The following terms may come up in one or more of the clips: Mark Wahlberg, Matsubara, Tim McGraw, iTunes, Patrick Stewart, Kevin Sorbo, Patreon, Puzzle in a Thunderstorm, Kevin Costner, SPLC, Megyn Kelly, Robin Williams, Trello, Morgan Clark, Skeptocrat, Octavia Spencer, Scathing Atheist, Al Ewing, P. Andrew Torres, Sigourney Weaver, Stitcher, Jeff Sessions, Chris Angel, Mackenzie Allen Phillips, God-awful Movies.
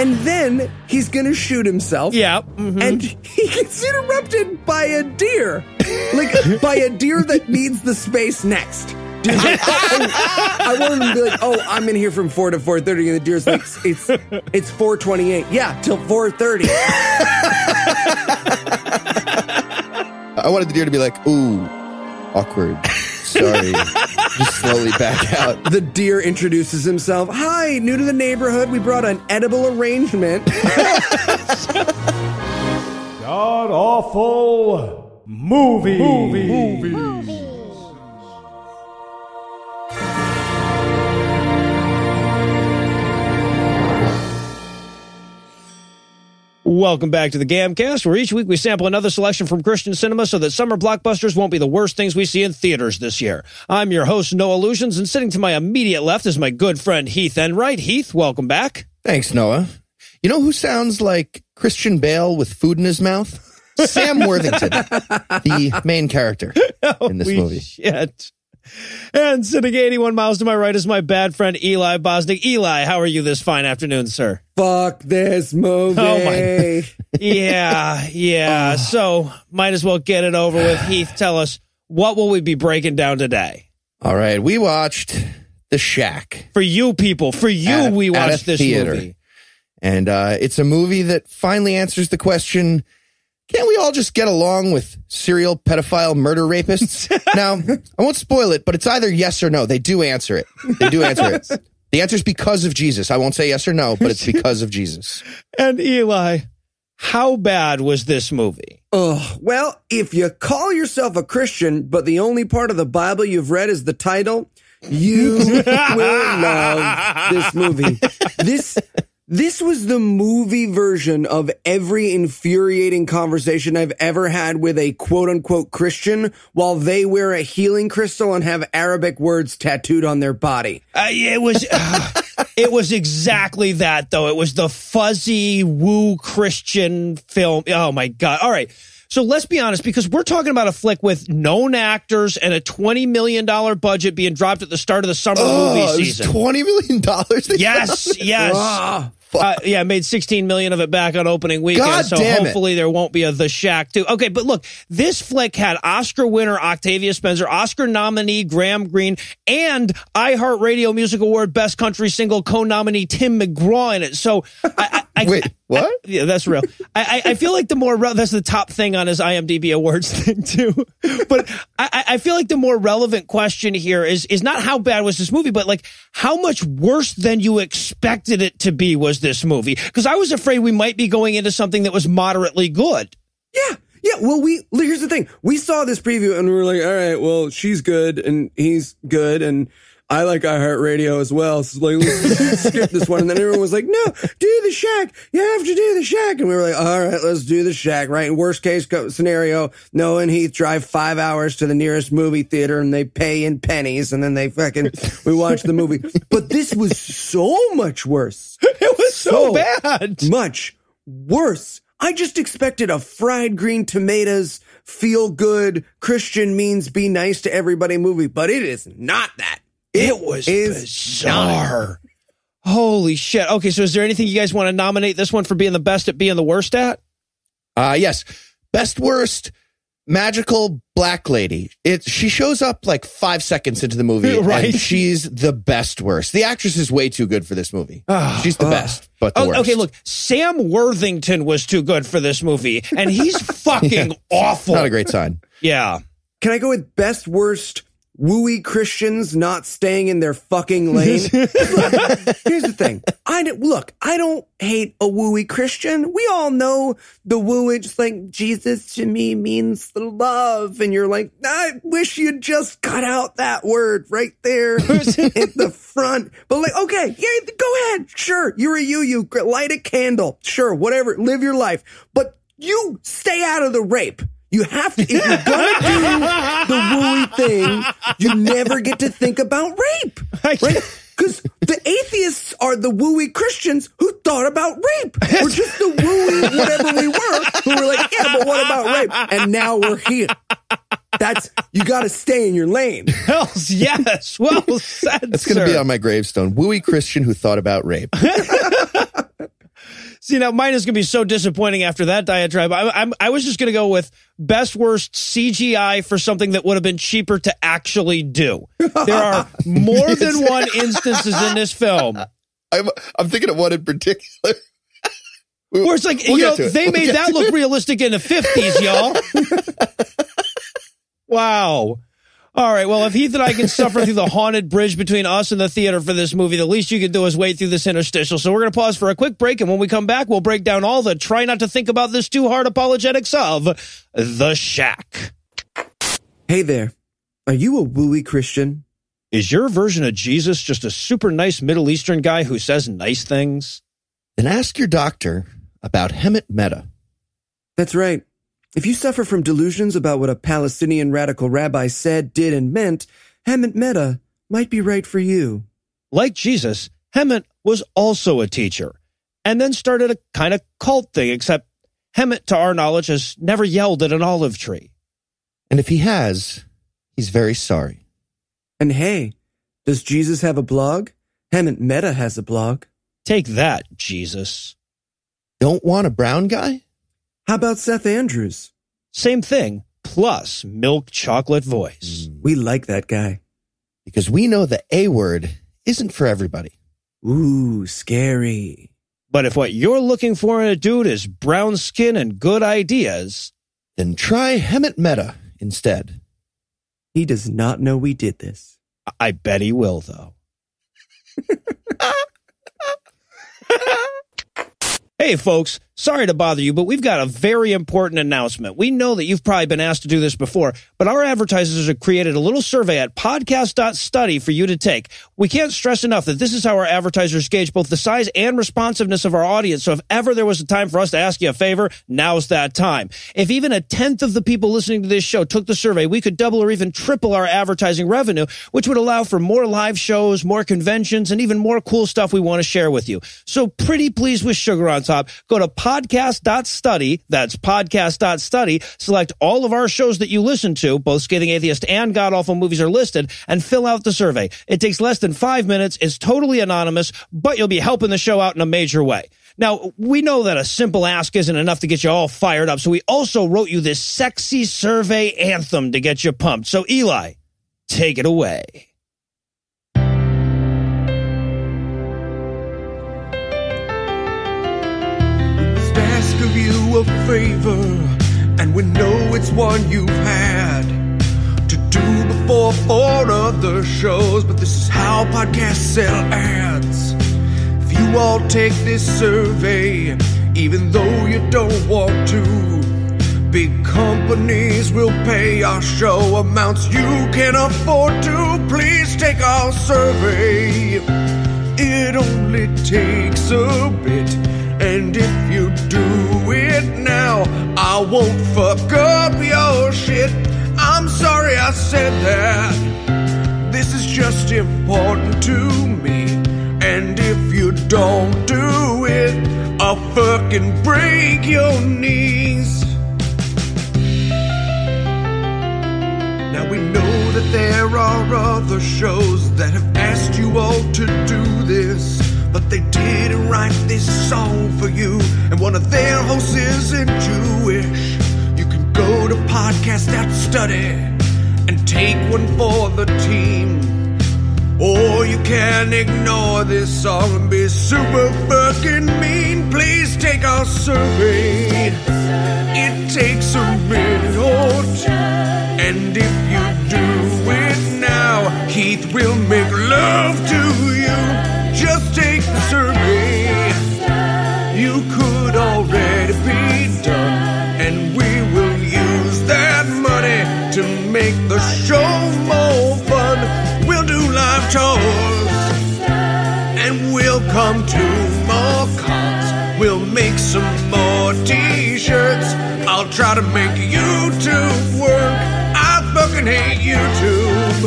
And then he's going to shoot himself. Yeah. Mm-hmm. And he gets interrupted by a deer. Like, by a deer that needs the space next. Dude, I wanted to be like, oh, I'm in here from 4 to 4:30, and the deer's like, it's 4:28. Yeah, till 4:30. I wanted the deer to be like, ooh, awkward. Sorry. Just slowly back out. The deer introduces himself. Hi, new to the neighborhood. We brought an edible arrangement. God-awful movies. Movies. Welcome back to the Gamcast, where each week we sample another selection from Christian cinema so that summer blockbusters won't be the worst things we see in theaters this year. I'm your host, Noah Lugeons, and sitting to my immediate left is my good friend Heath Enright. Heath, welcome back. Thanks, Noah. You know who sounds like Christian Bale with food in his mouth? Sam Worthington, the main character in this movie. Shit. And sitting 81 miles to my right is my bad friend Eli Bosnick. Eli, how are you this fine afternoon, sir? Fuck this movie. Oh my. Yeah. So might as well get it over with. Heath, tell us, what will we be breaking down today? All right, we watched The Shack. For you people, for you, we watched this movie. And it's a movie that finally answers the question, can't we all just get along with serial pedophile murder rapists? Now, I won't spoil it, but it's either yes or no. They do answer it. The answer is because of Jesus. I won't say yes or no, but it's because of Jesus. And Eli, how bad was this movie? Oh, well, if you call yourself a Christian, but the only part of the Bible you've read is the title, you will love this movie. This was the movie version of every infuriating conversation I've ever had with a quote-unquote Christian while they wear a healing crystal and have Arabic words tattooed on their body. It was exactly that, though. It was the fuzzy, woo Christian film. Oh, my God. All right. So let's be honest, because we're talking about a flick with known actors and a $20 million budget being dropped at the start of the summer movie season. $20 million? Yes. Oh, yeah, made $16 million of it back on opening weekend, hopefully there won't be a The Shack, too. Okay, but look, this flick had Oscar winner Octavia Spencer, Oscar nominee Graham Greene, and iHeartRadio Music Award Best Country Single co-nominee Tim McGraw in it. So wait. What? Yeah, that's real. I feel like the more... That's the top thing on his IMDb awards thing, too. But I feel like the more relevant question here is not how bad was this movie, but, like, how much worse than you expected it to be was this movie? Because I was afraid we might be going into something that was moderately good. Yeah, well, here's the thing. We saw this preview, and we were like, all right, well, she's good, and he's good, and... I like iHeartRadio as well. So like, let's skip this one. And then everyone was like, no, do The Shack. You have to do The Shack. And we were like, all right, let's do The Shack, right? Worst case scenario, Noah and Heath drive 5 hours to the nearest movie theater and they pay in pennies and then they we watch the movie. But this was so much worse. It was so bad. Much worse. I just expected a fried green tomatoes, feel good, Christian means be nice to everybody movie, but it is not that. It was bizarre. Holy shit. Okay, so is there anything you guys want to nominate this one for being the best at being the worst at? Yes. Best worst magical black lady. She shows up like 5 seconds into the movie, right? And she's the best worst. The actress is way too good for this movie. She's the best, but the worst. Okay, look, Sam Worthington was too good for this movie, and he's fucking awful. Not a great sign. Yeah. Can I go with best worst wooey Christians not staying in their fucking lane? Look, here's the thing. I don't hate a wooey Christian. We all know the wooage, like, Jesus to me means love. And you're like, I wish you'd just cut out that word right there at the front. But like, okay, yeah, go ahead. Sure, you're a you. Light a candle. Sure, whatever. Live your life. But you stay out of the rape. You have to, if you're going to do the wooey thing, you never get to think about rape, right? Because the atheists are the wooey Christians who thought about rape. We're just the wooey whatever we were who were like, yeah, but what about rape? And now we're here. You got to stay in your lane. Hell yes. Well said, That's going to be on my gravestone. Wooey Christian who thought about rape. See, now mine is going to be so disappointing after that diatribe. I was just going to go with best worst CGI for something that would have been cheaper to actually do. There are more than one instances in this film. I'm thinking of one in particular. Where it's like, you know, they made that look realistic in the 50s, y'all. Wow. All right, well, if Heath and I can suffer through the haunted bridge between us and the theater for this movie, the least you can do is wade through this interstitial. So we're going to pause for a quick break, and when we come back, we'll break down all the try not to think about this too hard apologetics of The Shack. Hey there. Are you a wooey Christian? Is your version of Jesus just a super nice Middle Eastern guy who says nice things? Then ask your doctor about Hemant Mehta. That's right. If you suffer from delusions about what a Palestinian radical rabbi said, did, and meant, Hemant Mehta might be right for you. Like Jesus, Hemant was also a teacher, and then started a kind of cult thing, except Hemant, to our knowledge, has never yelled at an olive tree. And if he has, he's very sorry. And hey, does Jesus have a blog? Hemant Mehta has a blog. Take that, Jesus. Don't want a brown guy? How about Seth Andrews? Same thing, plus milk chocolate voice. We like that guy. Because we know the A word isn't for everybody. Ooh, scary. But if what you're looking for in a dude is brown skin and good ideas, then try Hemant Mehta instead. He does not know we did this. I bet he will, though. Hey, folks, sorry to bother you, but we've got a very important announcement. We know that you've probably been asked to do this before, but our advertisers have created a little survey at podcast.study for you to take. We can't stress enough that this is how our advertisers gauge both the size and responsiveness of our audience. So if ever there was a time for us to ask you a favor, now's that time. If even a tenth of the people listening to this show took the survey, we could double or even triple our advertising revenue, which would allow for more live shows, more conventions, and even more cool stuff we want to share with you. So pretty please with sugar on top. Go to podcast.study, that's podcast.study, select all of our shows that you listen to, both Scathing Atheist and God-awful Movies are listed, and fill out the survey. It takes less than 5 minutes, it's totally anonymous, but you'll be helping the show out in a major way. Now, we know that a simple ask isn't enough to get you all fired up, so we also wrote you this sexy survey anthem to get you pumped. So, Eli, take it away. Give you a favor, and we know it's one you've had to do before for other shows, but this is how podcasts sell ads. If you all take this survey, even though you don't want to, big companies will pay our show amounts you can afford to. Please take our survey, it only takes a bit. And if you do it now, I won't fuck up your shit. I'm sorry I said that. This is just important to me. And if you don't do it, I'll fucking break your knees. Now we know that there are other shows that have asked you all to do this, but they didn't write this song for you, and one of their hosts isn't Jewish. You can go to podcast.study and take one for the team, or you can ignore this song and be super fucking mean. Please take our survey, it takes a minute or two, and if you do it now, Heath will make love to you. Just take the survey, you could already be done, and we will use that money to make the show more fun. We'll do live tours, and we'll come to more cons. We'll make some more t-shirts, I'll try to make YouTube work. I fucking hate YouTube,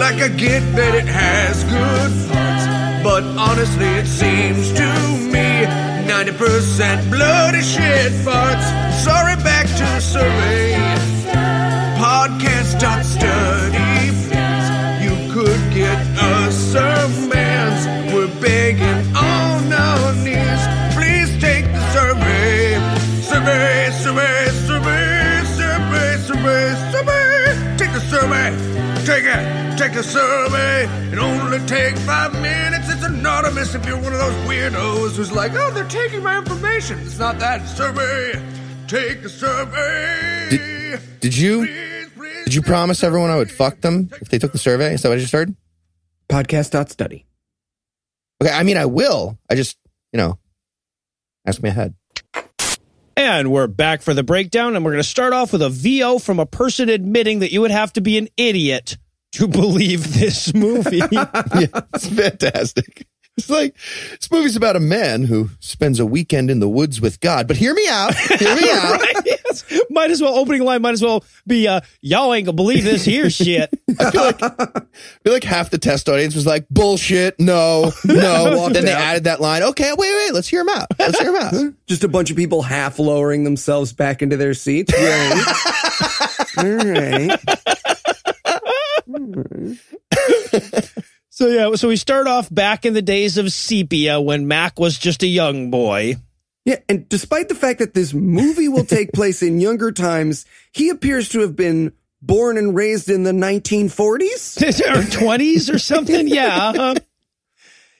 like I get that it has good parts, but honestly, it seems to me 90% bloody shit farts. Sorry, back to the survey. Podcast.study, please. You could get us some bands. We're begging on our knees. Please survey. It only takes 5 minutes. It's anonymous if you're one of those weirdos who's like, oh, they're taking my information. It's not that survey. Take the survey. Did you promise everyone I would fuck them if they took the survey? Is that what I just heard? Podcast.study. Okay, I mean, I will. I just, you know, ask me ahead. And we're back for the breakdown, and we're going to start off with a VO from a person admitting that you would have to be an idiot to believe this movie. Yeah, it's fantastic. It's like, this movie's about a man who spends a weekend in the woods with God, but hear me out. Hear me out. Right? Yes. Might as well, opening line, might as well be, y'all ain't going to believe this here shit. I feel like half the test audience was like, bullshit, no. Then they added that line, okay, wait, let's hear him out. Let's hear him out. Just a bunch of people half lowering themselves back into their seats. All right. So, yeah, so we start off back in the days of sepia when Mac was just a young boy. Yeah, and despite the fact that this movie will take place in younger times, he appears to have been born and raised in the 1940s? Or 20s or something, yeah.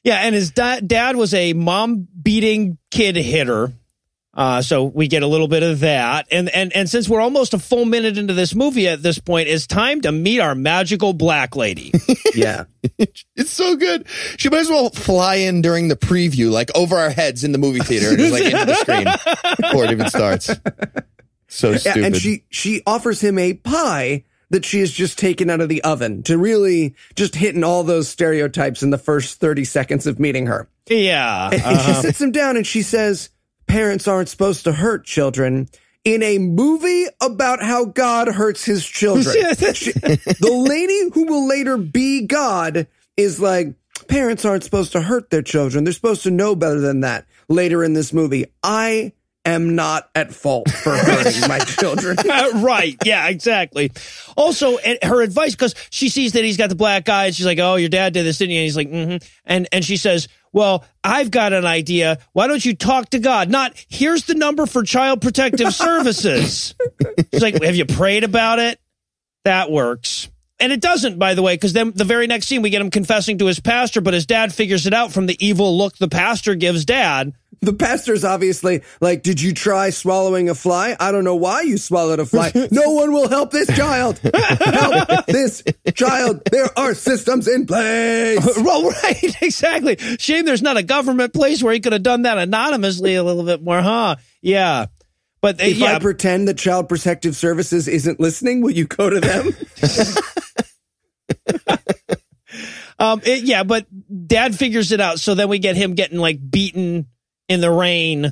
Yeah, and his dad was a mom-beating kid hitter. So we get a little bit of that. And since we're almost a full minute into this movie at this point, it's time to meet our magical black lady. Yeah. It's so good. She might as well fly in during the preview, like over our heads in the movie theater and just like into the screen before it even starts. So stupid. Yeah, and she offers him a pie that she has just taken out of the oven to really just hitting all those stereotypes in the first 30 seconds of meeting her. Yeah. And she sits him down and she says, parents aren't supposed to hurt children in a movie about how God hurts his children. The lady who will later be God is like, parents aren't supposed to hurt their children. They're supposed to know better than that. Later in this movie, I am not at fault for hurting my children. Right. Yeah, exactly. Also, her advice, because she sees that he's got the black eye, and she's like, oh, your dad did this, didn't he? And he's like, mm-hmm. And she says, well, I've got an idea. Why don't you talk to God? Not, here's the number for Child Protective Services. It's like, have you prayed about it? That works. And it doesn't, by the way, because then the very next scene, we get him confessing to his pastor, but his dad figures it out from the evil look the pastor gives dad. The pastor's obviously like, did you try swallowing a fly? I don't know why you swallowed a fly. No one will help this child. Help this child. There are systems in place. Well, right, exactly. Shame there's not a government place where he could have done that anonymously a little bit more, huh? Yeah. But if I pretend that Child Protective Services isn't listening, will you go to them? Yeah, but dad figures it out. So then we get him getting like beaten in the rain,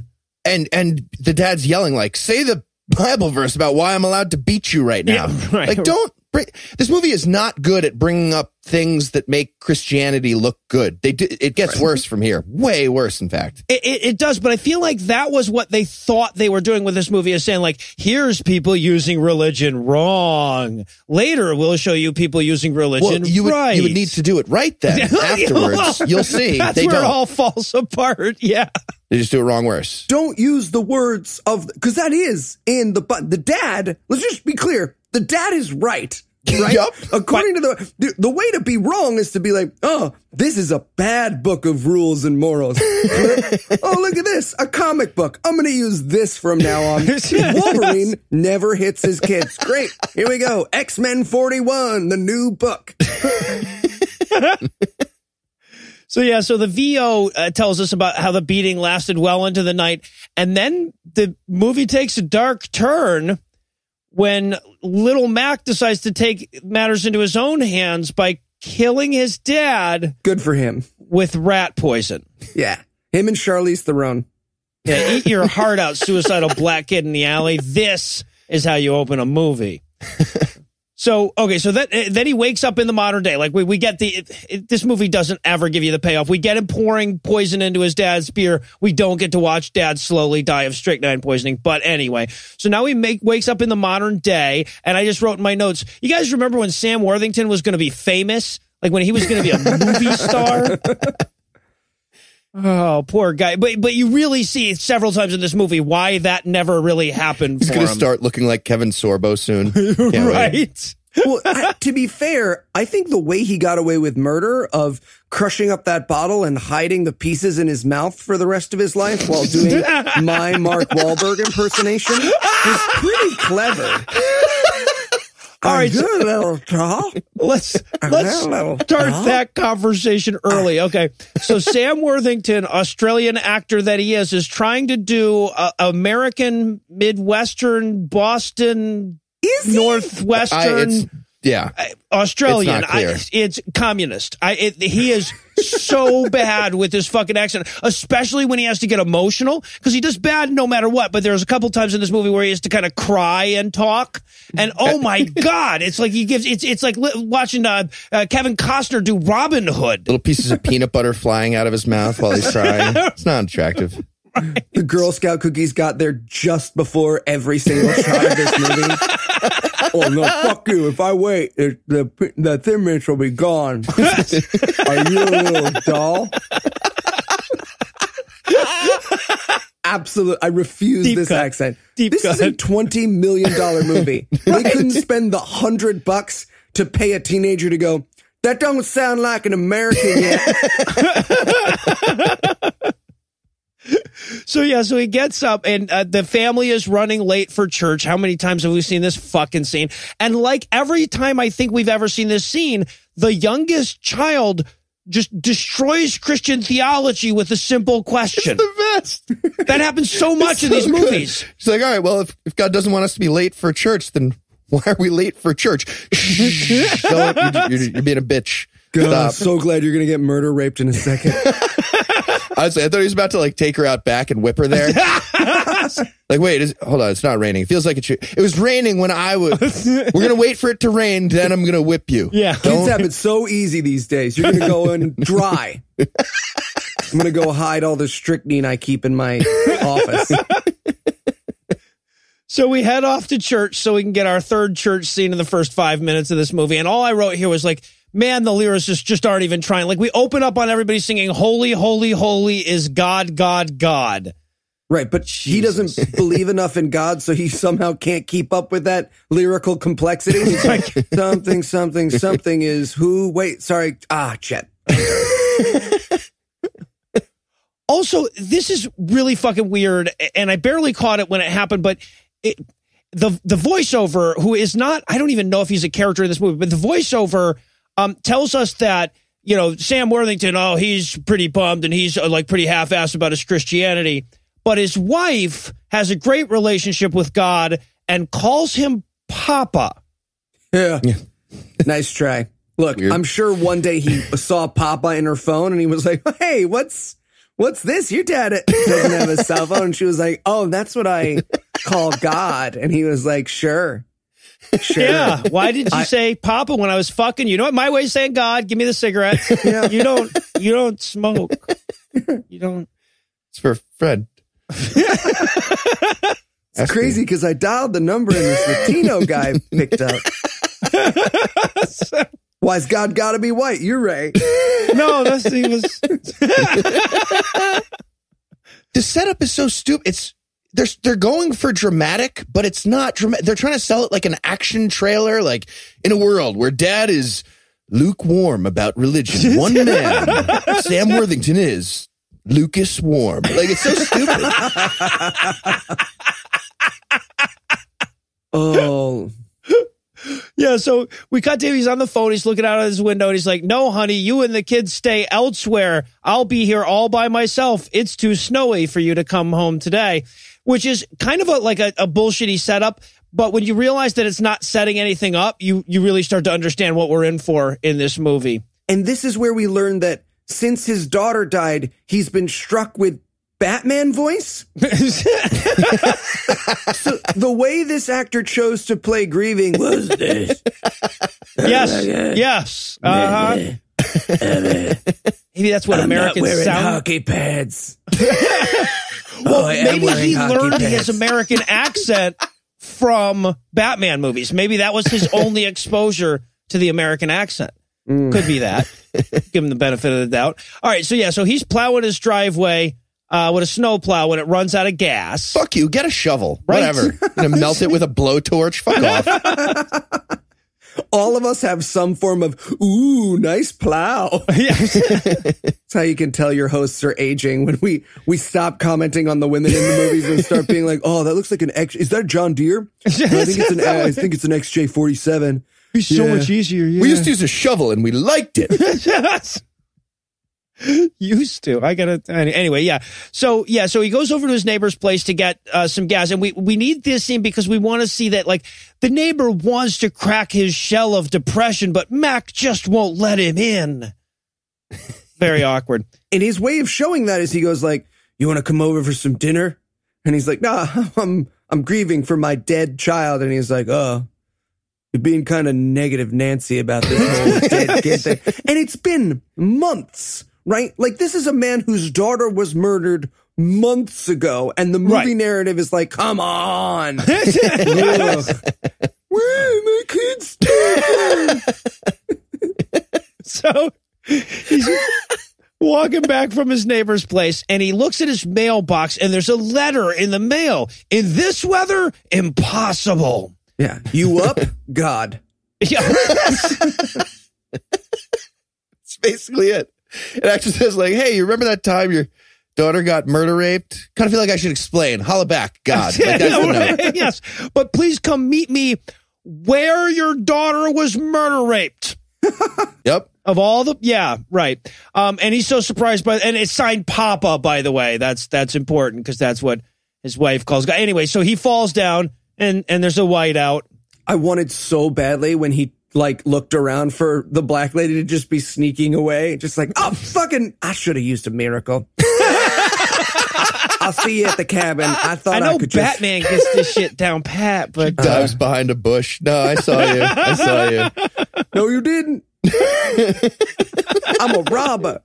and the dad's yelling like, say the Bible verse about why I'm allowed to beat you right now. Yeah, right. Like, don't bring, this movie is not good at bringing up things that make Christianity look good. They do, it gets worse from here, way worse, in fact. It does, but I feel like that was what they thought they were doing with this movie, is saying like, here's people using religion wrong. Later, we'll show you people using religion right. You would need to do it right then. Afterwards, you'll see. That's where it all falls apart. Yeah. They just do it wrong worse. Don't use the words of, because that is in the dad, let's just be clear, the dad is right. Right? Yep. According to the way to be wrong is to be like, oh, this is a bad book of rules and morals. Oh, look at this, a comic book. I'm going to use this from now on. Wolverine never hits his kids. Great. Here we go. X-Men 41, the new book. So, yeah, so the VO tells us about how the beating lasted well into the night. And then the movie takes a dark turn when little Mac decides to take matters into his own hands by killing his dad. Good for him. With rat poison. Yeah. Him and Charlize Theron. Yeah, eat your heart out, suicidal black kid in the alley. This is how you open a movie. So, okay, so then he wakes up in the modern day. Like, we get this movie doesn't ever give you the payoff. We get him pouring poison into his dad's beer. We don't get to watch dad slowly die of strychnine poisoning. But anyway, so now he wakes up in the modern day, and I just wrote in my notes, you guys remember when Sam Worthington was going to be famous? Like, when he was going to be a movie star? Oh, poor guy. But you really see several times in this movie why that never really happened for him. He's going to start looking like Kevin Sorbo soon. Right. Well, to be fair, I think the way he got away with murder of crushing up that bottle and hiding the pieces in his mouth for the rest of his life while doing my Mark Wahlberg impersonation is pretty clever. All right, let's start that conversation early. Okay, so Sam Worthington, Australian actor that he is trying to do American, Midwestern, Boston, Northwestern. Australian. It's communist. He is so bad with his fucking accent, especially when he has to get emotional, because he does bad no matter what. But there's a couple times in this movie where he has to kind of cry and talk. And oh my God, it's like he gives it's like watching Kevin Costner do Robin Hood. Little pieces of peanut butter flying out of his mouth while he's crying. It's not attractive. Right. The Girl Scout cookies got there just before every single shot of this movie. Oh, no, fuck you. If I wait, the Thin Mints will be gone. Are you a little doll? Absolutely. I refuse this accent. This is a $20 million movie. They couldn't spend the $100 to pay a teenager to go, that don't sound like an American yet. So, yeah, so he gets up and the family is running late for church. How many times have we seen this fucking scene? And like every time I think we've ever seen this scene, the youngest child just destroys Christian theology with a simple question. It's the best. That happens so much in these movies. She's like, all right, well, if God doesn't want us to be late for church, then why are we late for church? You're being a bitch. God, I'm so glad you're going to get murder raped in a second. Honestly, I thought he was about to like take her out back and whip her there. Like, wait, hold on, it's not raining. It feels like it should. It was raining when I was. We're gonna wait for it to rain, then I'm gonna whip you. Yeah, kids have it so easy these days. You're gonna go in dry. I'm gonna go hide all the strychnine I keep in my office. So we head off to church so we can get our third church scene in the first 5 minutes of this movie. And all I wrote here was like, man, the lyricists just aren't even trying. Like, we open up on everybody singing, holy, holy, holy is God, God, God. Right, but he doesn't believe enough in God, so he somehow can't keep up with that lyrical complexity. He's like, something, something, something is who? Wait, sorry. Ah, Chet. Also, this is really fucking weird, and I barely caught it when it happened, but the voiceover, who is not, I don't even know if he's a character in this movie, but the voiceover... tells us that, you know, Sam Worthington, oh, he's pretty bummed and he's like pretty half-assed about his Christianity. But his wife has a great relationship with God and calls him Papa. Yeah. Nice try. Look, weird. I'm sure one day he saw Papa in her phone and he was like, hey, what's this? Your dad doesn't have a cell phone. And she was like, oh, that's what I call God. And he was like, sure. Sure. Yeah, why did you say Papa when I was fucking? You know what my way of saying God, give me the cigarette. Yeah. You don't smoke. You don't. It's for Fred. It's That's crazy because I dialed the number and this Latino guy picked up. Why's God gotta be white? You're right. No, that's he was. The setup is so stupid. It's. They're going for dramatic, but it's not dramatic. They're trying to sell it like an action trailer, like in a world where dad is lukewarm about religion. One man, Sam Worthington, is Lucas Warm. Like, it's so stupid. Oh. Yeah, so we cut to him. He's on the phone. He's looking out of his window, and he's like, no, honey, you and the kids stay elsewhere. I'll be here all by myself. It's too snowy for you to come home today. Which is kind of like a bullshitty setup, but when you realize that it's not setting anything up, you really start to understand what we're in for in this movie. And this is where we learn that since his daughter died, he's been struck with Batman voice? So the way this actor chose to play grieving was this. Yes. Yes. Maybe that's what Americans sound. I'm not wearing hockey pads. Well, maybe he learned his American accent from Batman movies. Maybe that was his only exposure to the American accent. Could be that. Give him the benefit of the doubt. All right. So, yeah. So he's plowing his driveway. With a snowplow when it runs out of gas. Fuck you. Get a shovel. Right? Whatever. Melt it with a blowtorch. Fuck off. All of us have some form of, ooh, nice plow. That's how you can tell your hosts are aging, when we stop commenting on the women in the movies and start being like, oh, that looks like an X. Is that a John Deere? I think it's an XJ47. Be so much easier. Yeah. We used to use a shovel and we liked it. Yes. Used to. I gotta anyway. Yeah. So he goes over to his neighbor's place to get some gas, and we need this scene because we want to see that, like, the neighbor wants to crack his shell of depression, but Mac just won't let him in. Very awkward. And his way of showing that is he goes like, "You want to come over for some dinner?" And he's like, "Nah, I'm grieving for my dead child." And he's like, "Oh, you're being kind of negative, Nancy, about this whole dead kid thing." And it's been months. Right? Like, this is a man whose daughter was murdered months ago, and the movie narrative is like, come on. Where are my kids? So he's walking back from his neighbor's place, and he looks at his mailbox, and there's a letter in the mail. In this weather, impossible. Yeah. You up? God. That's basically it. It actually says, like, hey, you remember that time your daughter got murder raped? Kind of feel like I should explain. Holla back, God. Like, right? Yes, but please come meet me where your daughter was murder raped. Yep. Of all the, yeah, right. And he's so surprised by, and it's signed Papa, by the way. That's important because that's what his wife calls God. Anyway, so he falls down and there's a whiteout. I wanted so badly when he, like, looked around for the black lady to just be sneaking away. Just like, oh, fucking, I should have used a miracle. I'll see you at the cabin. I thought I could just. Batman gets this shit down pat, but. She dives behind a bush. No, I saw you. I saw you. No, you didn't. I'm a robber.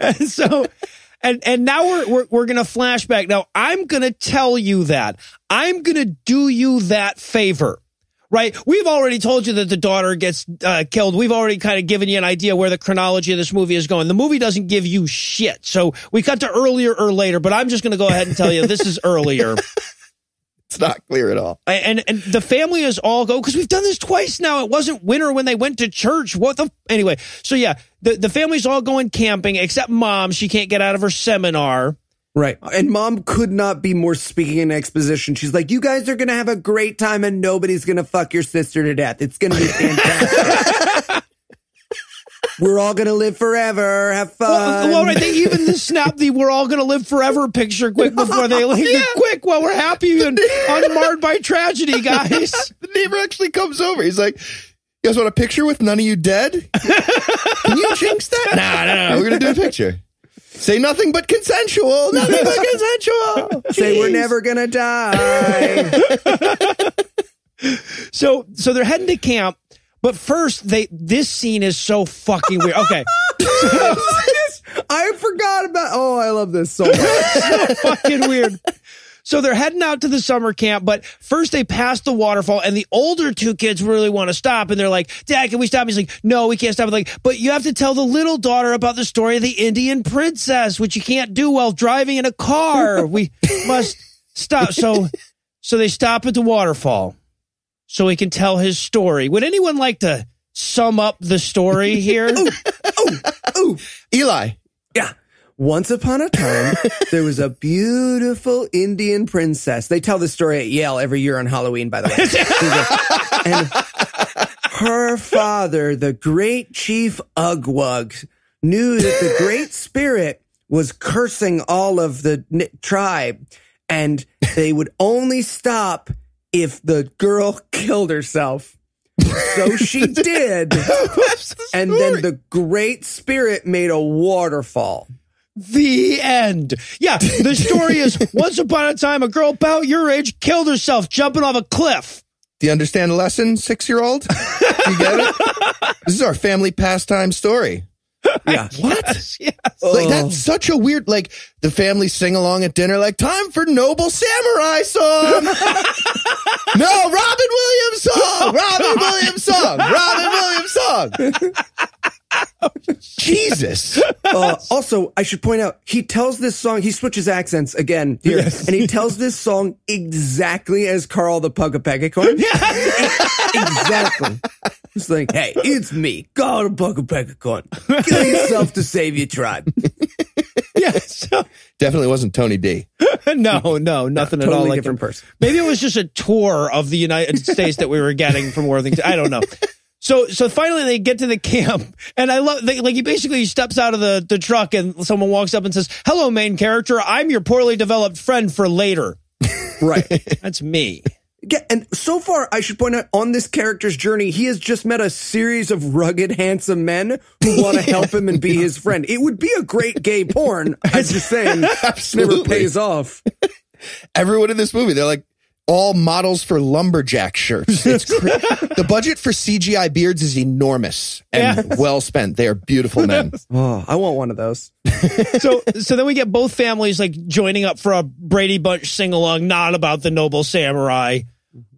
And so. And now we're going to flashback. Now, I'm going to tell you that. I'm going to do you that favor. Right. We've already told you that the daughter gets killed. We've already kind of given you an idea where the chronology of this movie is going. The movie doesn't give you shit. So we cut to earlier or later, but I'm just going to go ahead and tell you this is earlier. It's not clear at all. And the family is all go, because we've done this twice now. It wasn't winter when they went to church. What the? Anyway. So, yeah, the family's all going camping except Mom. She can't get out of her seminar. Right. And Mom could not be more speaking in exposition. She's like, you guys are going to have a great time and nobody's going to fuck your sister to death. It's going to be fantastic. We're all going to live forever. Have fun. Well, right, they even snap the we're all going to live forever picture quick before they leave. Yeah. Quick, well, we're happy and unmarred by tragedy, guys. The neighbor actually comes over. He's like, you guys want a picture with none of you dead? Can you jinx that? No. We're going to do a picture. Say nothing but consensual. Nothing but consensual. Jeez. Say we're never going to die. So they're heading to camp. But first, this scene is so fucking weird. Okay. I forgot about. Oh, I love this so much. So fucking weird. So they're heading out to the summer camp, but first they pass the waterfall, and the older two kids really want to stop, and they're like, Dad, can we stop? He's like, no, we can't stop. I'm like, but you have to tell the little daughter about the story of the Indian princess, which you can't do while driving in a car. We must stop. So they stop at the waterfall so he can tell his story. Would anyone like to sum up the story here? Oh, Eli. Yeah. Once upon a time, there was a beautiful Indian princess. They tell this story at Yale every year on Halloween, by the way. And her father, the great chief Ugwug, knew that the Great Spirit was cursing all of the tribe, and they would only stop if the girl killed herself. So she did. And then the Great Spirit made a waterfall. The end. Yeah, the story is once upon a time, a girl about your age killed herself jumping off a cliff. Do you understand the lesson, 6-year-old? You get it? This is our family pastime story. Yeah. What? Yes. Like, that's such a weird, like, the family sing along at dinner, like, time for Noble Samurai song. No, Robin Williams song. Robin Williams song. Robin Williams song. Jesus. Also, I should point out, he tells this song, he switches accents again here, yes. And he tells this song exactly as Carl the Pugapagacorn. Yeah. Exactly. It's like, hey, it's me, Carl the Pugapagacorn. Kill yourself to save your tribe. Yeah, so definitely wasn't Tony D. No, nothing totally at all like different person. Maybe it was just a tour of the United States that we were getting from Worthington. I don't know. So finally they get to the camp, and I love, like, he basically steps out of the truck and someone walks up and says, hello, main character, I'm your poorly developed friend for later. Right. That's me. Yeah, and so far, I should point out, on this character's journey, he has just met a series of rugged, handsome men who want to help him and be his friend. It would be a great gay porn, I'm just saying. Absolutely. Never pays off. Everyone in this movie, they're like, all models for lumberjack shirts. It's the budget for CGI beards is enormous and well spent. They are beautiful men. Oh, I want one of those. So then we get both families like joining up for a Brady Bunch sing-along, not about the noble samurai.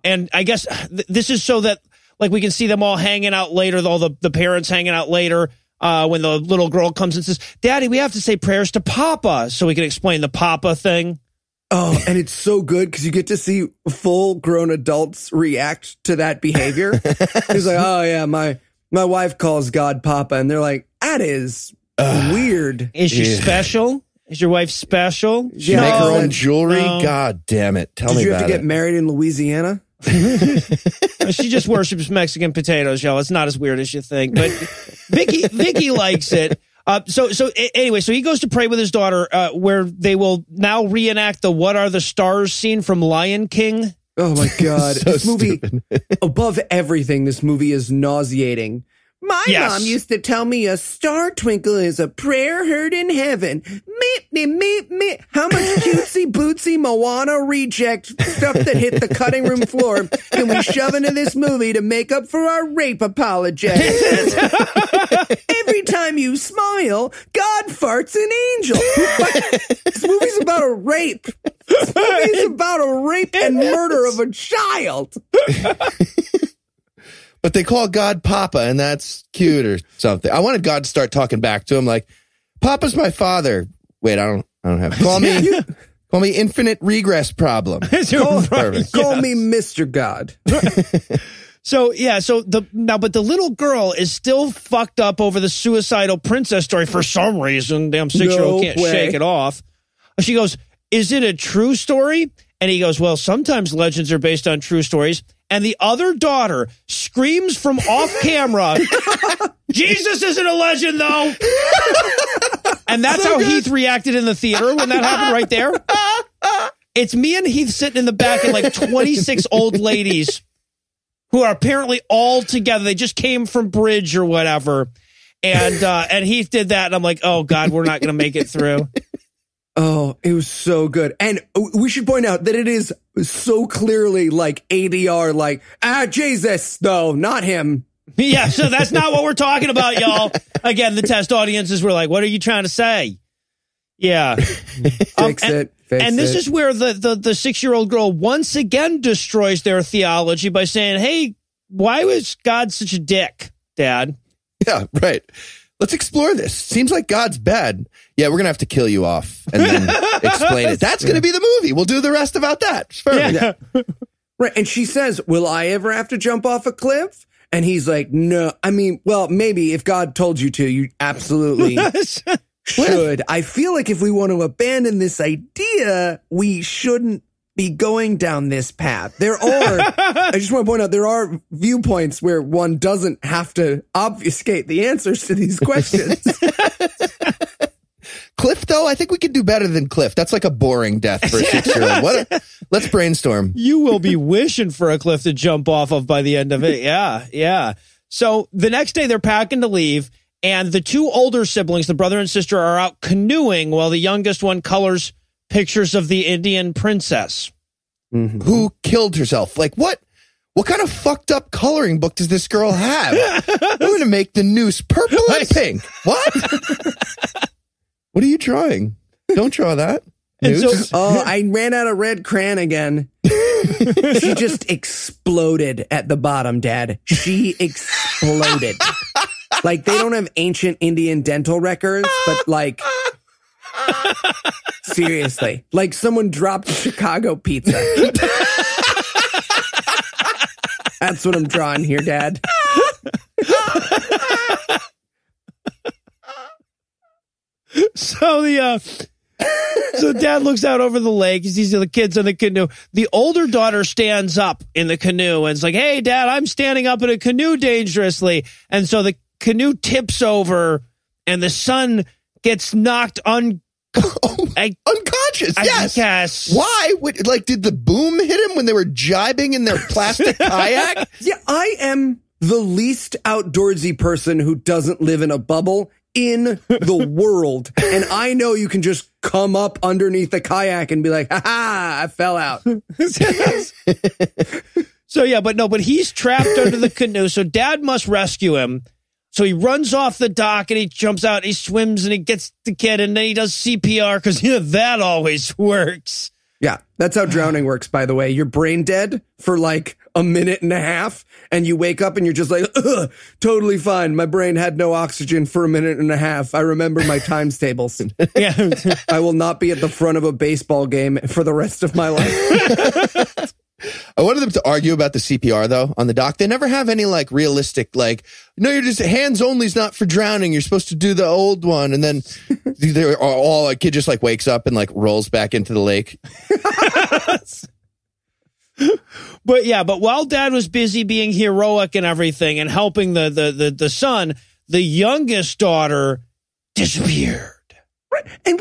And I guess this is so that like we can see them all hanging out later, all the parents hanging out later. When the little girl comes and says, Daddy, we have to say prayers to Papa, so we can explain the Papa thing. Oh, and it's so good because you get to see full-grown adults react to that behavior. He's like, oh, yeah, my wife calls God Papa. And they're like, that is weird. Is she special? Is your wife special? She make her own jewelry? No. God damn it. Tell me about it. Did you have to get married in Louisiana? She just worships Mexican potatoes, y'all. It's not as weird as you think. But Vicky likes it. So he goes to pray with his daughter, where they will now reenact the "What Are the Stars" scene from Lion King. Oh my God! So this movie, above everything, this movie is nauseating. My mom used to tell me a star twinkle is a prayer heard in heaven. Me. How much cutesy bootsy Moana reject stuff that hit the cutting room floor can we shove into this movie to make up for our rape apologetics? Every time you smile, God farts an angel. This movie's about a rape. This movie's about a rape and murder of a child. But they call God Papa, and that's cute or something. I wanted God to start talking back to him like, Papa's my father. Wait, I don't have it. Call me infinite regress problem. Call me Mr. God. So the little girl is still fucked up over the suicidal princess story for some reason. Damn 6-year-old can't shake it off. She goes, is it a true story? And he goes, well, sometimes legends are based on true stories. And the other daughter screams from off camera, Jesus isn't a legend, though. And that's how Heath reacted in the theater when that happened right there. It's me and Heath sitting in the back and like 26 old ladies who are apparently all together. They just came from bridge or whatever. And Heath did that. And I'm like, oh, God, we're not going to make it through. Oh, it was so good. And we should point out that it is so clearly like ADR, like, Jesus, no, not him. Yeah, so that's not what we're talking about, y'all. Again, the test audiences were like, what are you trying to say? Yeah. Fix it. This is where the 6-year-old girl once again destroys their theology by saying, hey, why was God such a dick, Dad? Yeah, right. Let's explore this. Seems like God's bad. Yeah, we're going to have to kill you off and then explain it. That's going to be the movie. We'll do the rest about that. Yeah. Right. And she says, will I ever have to jump off a cliff? And he's like, no. I mean, well, maybe if God told you to, you absolutely should. I feel like if we want to abandon this idea, we shouldn't be going down this path. I just want to point out, there are viewpoints where one doesn't have to obfuscate the answers to these questions. Cliff, though, I think we could do better than Cliff. That's like a boring death for a 6-year-old. Let's brainstorm. You will be wishing for a cliff to jump off of by the end of it. Yeah. So the next day they're packing to leave, and the two older siblings, the brother and sister, are out canoeing while the youngest one colors pictures of the Indian princess who killed herself. Like, what kind of fucked up coloring book does this girl have? I'm going to make the noose purple and pink. What? What are you drawing? Don't draw that. I ran out of red crayon again. She just exploded at the bottom, Dad. She exploded. Like, they don't have ancient Indian dental records, but like, seriously, like someone dropped Chicago pizza. That's what I'm drawing here, Dad. So so Dad looks out over the lake. He sees the kids in the canoe. The older daughter stands up in the canoe and is like, hey, Dad, I'm standing up in a canoe dangerously. And so the canoe tips over and the son gets knocked unconscious. Yes. I guess. Why? Like, did the boom hit him when they were jibing in their plastic kayak? Yeah, I am the least outdoorsy person who doesn't live in a bubble in the world. And I know you can just come up underneath the kayak and be like, ha ha, I fell out. So yeah, but he's trapped under the canoe. So Dad must rescue him. So he runs off the dock and he jumps out, and he swims and he gets the kid and then he does CPR because that always works. Yeah, that's how drowning works, by the way. You're brain dead for like a minute and a half and you wake up and you're just like, ugh, totally fine. My brain had no oxygen for a minute and a half. I remember my times tables. Yeah. I will not be at the front of a baseball game for the rest of my life. I wanted them to argue about the CPR, though, on the dock. They never have any, like, realistic, like, no, you're just, hands only is not for drowning. You're supposed to do the old one. And then they're all, a kid just, like, wakes up and, like, rolls back into the lake. But, yeah, but while Dad was busy being heroic and everything and helping the son, the youngest daughter disappeared. Right. And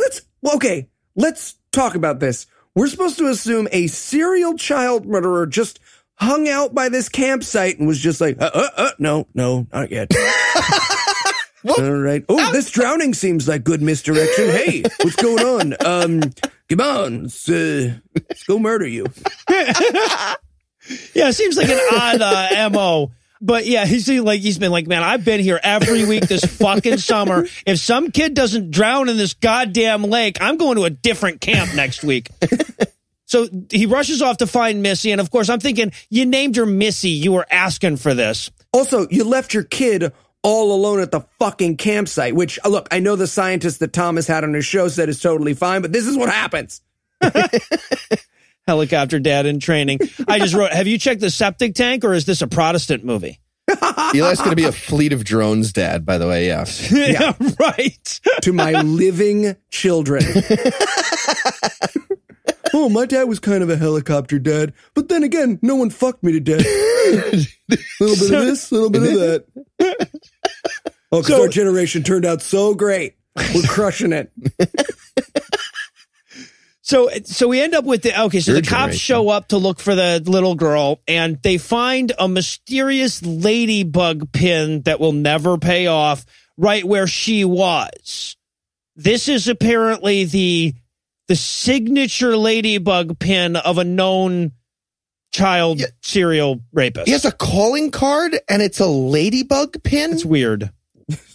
let's talk about this. We're supposed to assume a serial child murderer just hung out by this campsite and was just like, no, not yet. All right. Oh, this drowning seems like good misdirection. Hey, what's going on? Come on, let's go murder you. Yeah, it seems like an odd MO. But yeah, he's been like, man, I've been here every week this fucking summer. If some kid doesn't drown in this goddamn lake, I'm going to a different camp next week. So he rushes off to find Missy. And of course, I'm thinking, you named her Missy. You were asking for this. Also, you left your kid all alone at the fucking campsite, which, look, I know the scientist that Thomas had on his show said is totally fine, but this is what happens. Helicopter Dad in training. I just wrote, have you checked the septic tank or is this a Protestant movie? Eli's going to be a fleet of drones dad, by the way. Yeah. Yeah, right. To my living children. Oh, my dad was kind of a helicopter dad, but then again, no one fucked me to death. Little bit of this, little bit of that. Oh, 'cause our generation turned out so great. We're crushing it. So we end up with the cops show up to look for the little girl, and they find a mysterious ladybug pin that will never pay off right where she was. This is apparently the signature ladybug pin of a known child serial rapist. He has a calling card, and it's a ladybug pin? It's weird.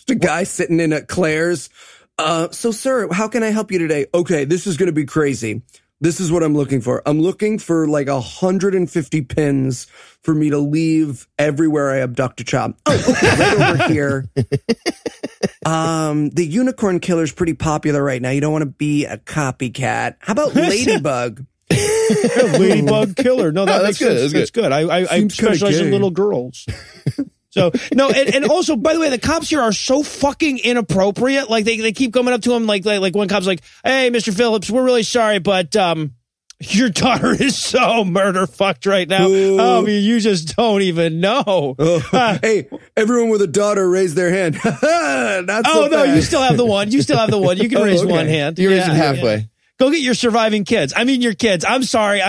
The guy sitting in at Claire's. So, sir, how can I help you today? Okay, this is going to be crazy. This is what I'm looking for. I'm looking for like 150 pins for me to leave everywhere I abduct a child. Oh, okay, right over here. The unicorn killer is pretty popular right now. You don't want to be a copycat. How about ladybug? Ladybug killer. No, that's good. That's good. I specialize in little girls. So, no, and also, by the way, the cops here are so fucking inappropriate. Like, they keep coming up to him, like one cop's like, hey, Mr. Phillips, we're really sorry, but your daughter is so murder-fucked right now. Ooh. Oh, you just don't even know. Oh. Hey, everyone with a daughter raised their hand. Not so bad. You still have the one. You still have the one. You can raise one hand. You raise it halfway. Yeah. Go get your surviving kids. I mean, your kids. I'm sorry.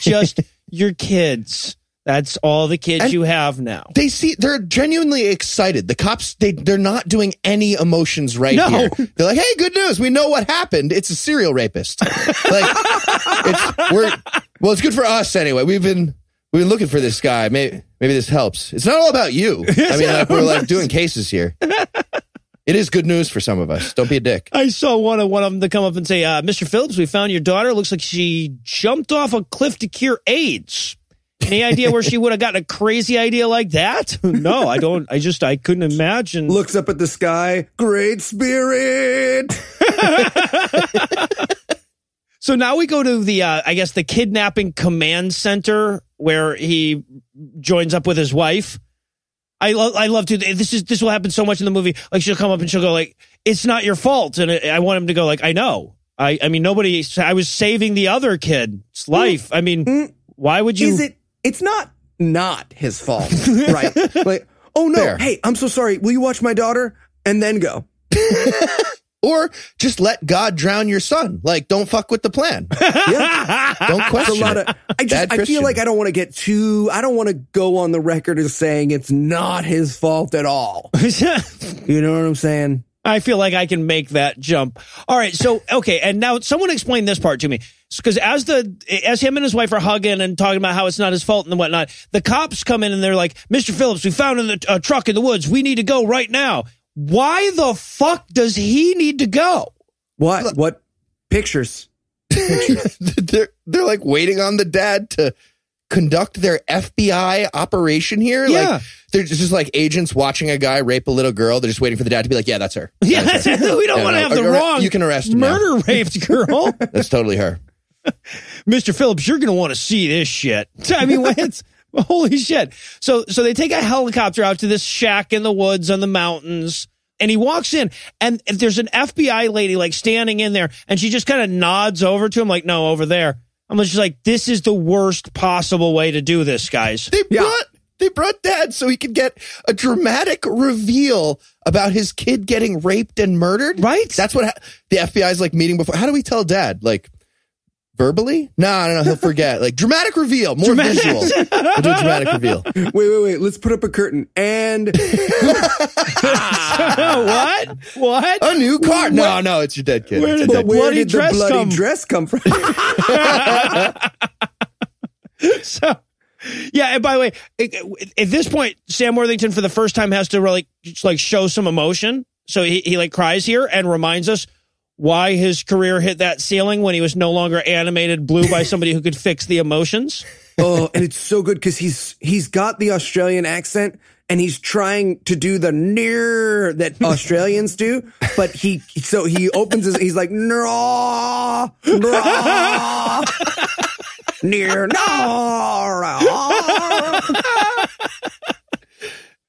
Just your kids. That's all the kids you have now. They're genuinely excited. The cops, they're not doing any emotions here. They're like, hey, good news. We know what happened. It's a serial rapist. Like, it's good for us anyway. We've been looking for this guy. Maybe this helps. It's not all about you. I mean, like, we're like doing cases here. It is good news for some of us. Don't be a dick. I saw one of them to come up and say, Mr. Phillips, we found your daughter. Looks like she jumped off a cliff to cure AIDS. Any idea where she would have gotten a crazy idea like that? No, I don't. I couldn't imagine. Looks up at the sky. Great spirit. So now we go to the, I guess, the kidnapping command center where he joins up with his wife. I love to. This will happen so much in the movie. Like, she'll come up and she'll go like, "It's not your fault," and I want him to go like, "I know. I mean, nobody. I was saving the other kid's life. I mean, why would you?" It's not his fault, right? Like, oh no, fair. Hey, I'm so sorry. Will you watch my daughter and then go? Or just let God drown your son. Like, don't fuck with the plan. Yeah. Don't question it. I feel like I don't want to get too... I don't want to go on the record as saying it's not his fault at all. You know what I'm saying? I feel like I can make that jump. All right, so, okay, and now someone explain this part to me. Because as him and his wife are hugging and talking about how it's not his fault and whatnot, the cops come in and they're like, Mr. Phillips, we found a truck in the woods. We need to go right now. Why the fuck does he need to go? What? What? Pictures. they're like waiting on the dad to conduct their FBI operation here. Yeah. Like, they're just like agents watching a guy rape a little girl. They're just waiting for the dad to be like, yeah, that's her. Yeah, that's her. We don't want to have the wrong you can arrest murder now. Raped girl. That's totally her. Mr. Phillips, you're going to want to see this shit. I mean, it's... Holy shit. So they take a helicopter out to this shack in the woods on the mountains, and he walks in, and there's an FBI lady like standing in there, and she just kind of nods over to him like, no, over there. I'm just like, this is the worst possible way to do this, guys. They brought dad so he could get a dramatic reveal about his kid getting raped and murdered. Right. That's what the FBI's like meeting before. How do we tell dad? Like, verbally? No, he'll forget. Like, dramatic reveal, more visual. We'll do a dramatic reveal. Wait, let's put up a curtain and... What? A new car. No, it's your dead kid. Where did the bloody dress come from? So, yeah, and by the way, at this point, Sam Worthington for the first time has to really like show some emotion. So he like cries here and reminds us why his career hit that ceiling when he was no longer animated blue by somebody who could fix the emotions. Oh, and it's so good because he's got the Australian accent and he's trying to do the near that Australians do, but he opens his, he's like, nah.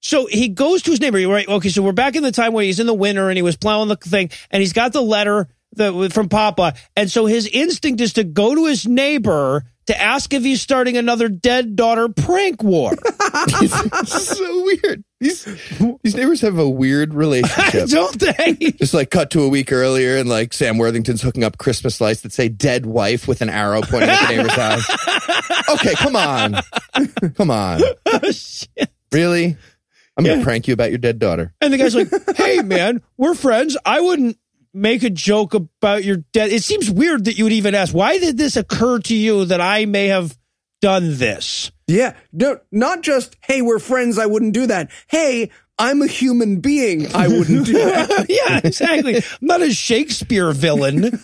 So he goes to his neighbor, right? Okay, so we're back in the time where he's in the winter and he was plowing the thing and he's got the letter from Papa. And so his instinct is to go to his neighbor to ask if he's starting another dead daughter prank war. It's so weird. These neighbors have a weird relationship. Don't they? Just like cut to a week earlier and like Sam Worthington's hooking up Christmas lights that say dead wife with an arrow pointing at the neighbor's house. Okay, come on. Come on. Oh, shit. Really? I'm going to prank you about your dead daughter. And the guy's like, hey, man, we're friends. I wouldn't make a joke about your dead. It seems weird that you would even ask, why did this occur to you that I may have done this? Yeah. No, not just, hey, we're friends. I wouldn't do that. Hey, I'm a human being. I wouldn't do that. Yeah, exactly. I'm not a Shakespeare villain.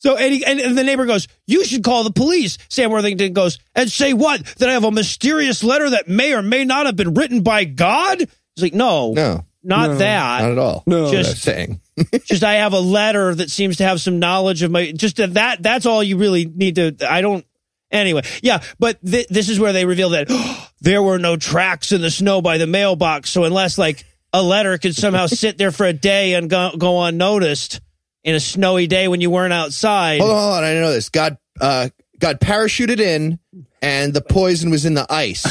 So, and the neighbor goes, you should call the police. Sam Worthington goes, and say what? That I have a mysterious letter that may or may not have been written by God? He's like, no, not that. Not at all. No, just saying. Just I have a letter that seems to have some knowledge of my, just that, that's all you really need to, I don't, anyway. Yeah, but this is where they reveal that there were no tracks in the snow by the mailbox. So unless like a letter could somehow sit there for a day and go unnoticed. In a snowy day when you weren't outside. Hold on. I know this. God parachuted in, and the poison was in the ice.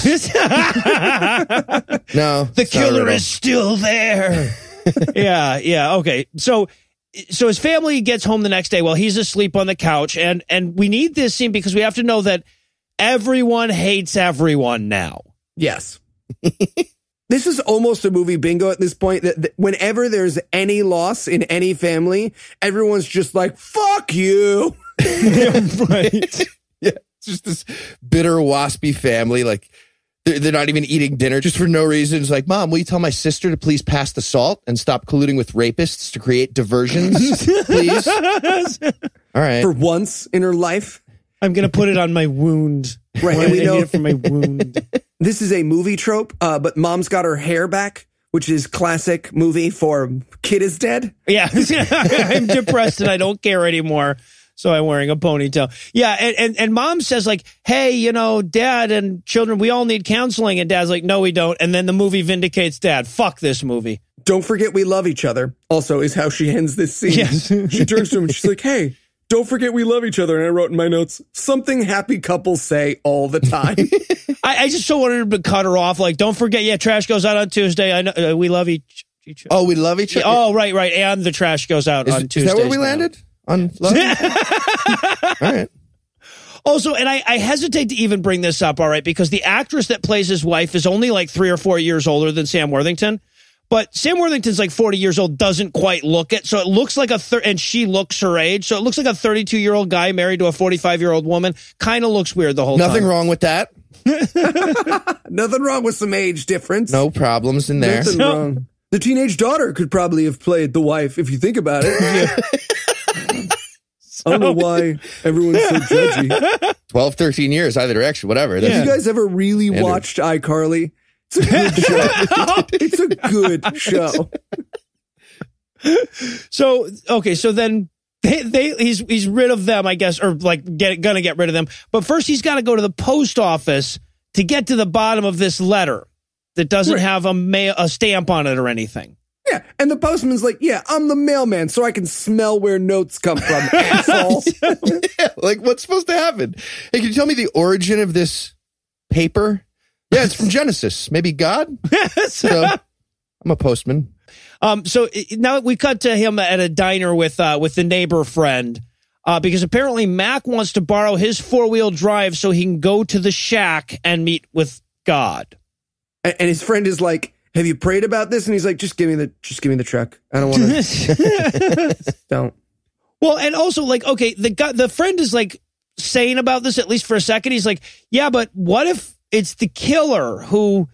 No, the killer is still there. Yeah. Okay. So his family gets home the next day while he's asleep on the couch, and we need this scene because we have to know that everyone hates everyone now. Yes. This is almost a movie bingo at this point. That whenever there's any loss in any family, everyone's just like, fuck you. Right. Yeah. It's just this bitter, waspy family. Like, they're not even eating dinner just for no reason. It's like, Mom, will you tell my sister to please pass the salt and stop colluding with rapists to create diversions, please? All right. For once in her life. I'm going to put it on my wound. Right. And we know it from my wound. This is a movie trope, but Mom's Got Her Hair Back, which is classic movie for kid is dead. Yeah. I'm depressed and I don't care anymore, so I'm wearing a ponytail. Yeah. And Mom says, like, hey, you know, Dad and children, we all need counseling. And Dad's like, no, we don't. And then the movie vindicates Dad. Fuck this movie. Don't forget we love each other, also, is how she ends this scene. Yes. She turns to him and she's like, hey, don't forget we love each other. And I wrote in my notes, something happy couples say all the time. I just so wanted to cut her off. Like, don't forget, yeah, trash goes out on Tuesday. I know we love each other. Oh, we love each other? Yeah, oh, right, right. And the trash goes out on Tuesday. Is that where we landed? On love? All right. Also, and I hesitate to even bring this up, all right, because the actress that plays his wife is only like 3 or 4 years older than Sam Worthington. But Sam Worthington's like 40 years old, doesn't quite look it. So it looks like and she looks her age. So it looks like a 32-year-old guy married to a 45-year-old woman. Kind of looks weird the whole time. Nothing wrong with that. Nothing wrong with some age difference. No problems in there. Nothing wrong. The teenage daughter could probably have played the wife, if you think about it. I don't know why everyone's so judgy. 12, 13 years, either direction, whatever. Yeah. Have you guys ever really watched iCarly? It's a good show. It's a good show. So, okay, so then he's rid of them, I guess, or like gonna get rid of them. But first he's got to go to the post office to get to the bottom of this letter that doesn't have a stamp on it or anything. Yeah, and the postman's like, yeah, I'm the mailman, so I can smell where notes come from, asshole. Yeah, like, what's supposed to happen? Hey, can you tell me the origin of this paper? Yeah, it's from Genesis. Maybe God? So, I'm a postman. So now we cut to him at a diner with the neighbor friend, because apparently Mac wants to borrow his four-wheel drive so he can go to the shack and meet with God. And his friend is like, have you prayed about this? And he's like, just give me the truck. I don't want to. Don't. Well, and also, like, okay, the friend is like sane about this, at least for a second. He's like, yeah, but what if it's the killer who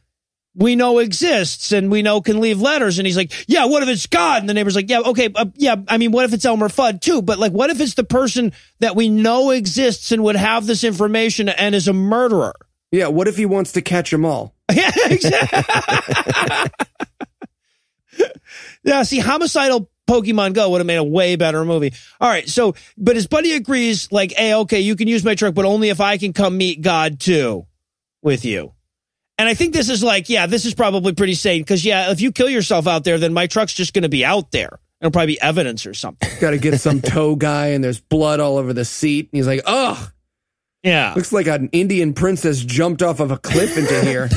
we know exists and we know can leave letters? And he's like, yeah, what if it's God? And the neighbor's like, yeah, okay. Yeah. I mean, what if it's Elmer Fudd too? But like, what if it's the person that we know exists and would have this information and is a murderer? Yeah. What if he wants to catch them all? Yeah, exactly. Yeah. See, homicidal Pokemon Go would have made a way better movie. All right. So, but his buddy agrees, like, hey, okay, you can use my truck, but only if I can come meet God too. With you. And I think this is like, yeah, this is probably pretty sane, because, yeah, if you kill yourself out there, then my truck's just going to be out there. It'll probably be evidence or something. Got to get some tow guy, and there's blood all over the seat. And he's like, oh, yeah, looks like an Indian princess jumped off of a cliff into here.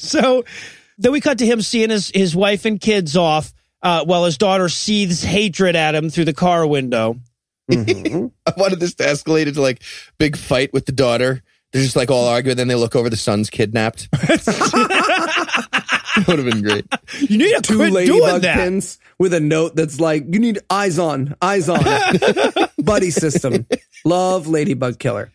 So then we cut to him seeing his wife and kids off while his daughter seethes hatred at him through the car window. Mm-hmm. I wanted this to escalate into like big fight with the daughter. They're just like all arguing. Then they look over, the son's kidnapped. That would have been great. You need to quit doing that. Pins with a note that's like, you need eyes on, buddy system. Love, ladybug killer.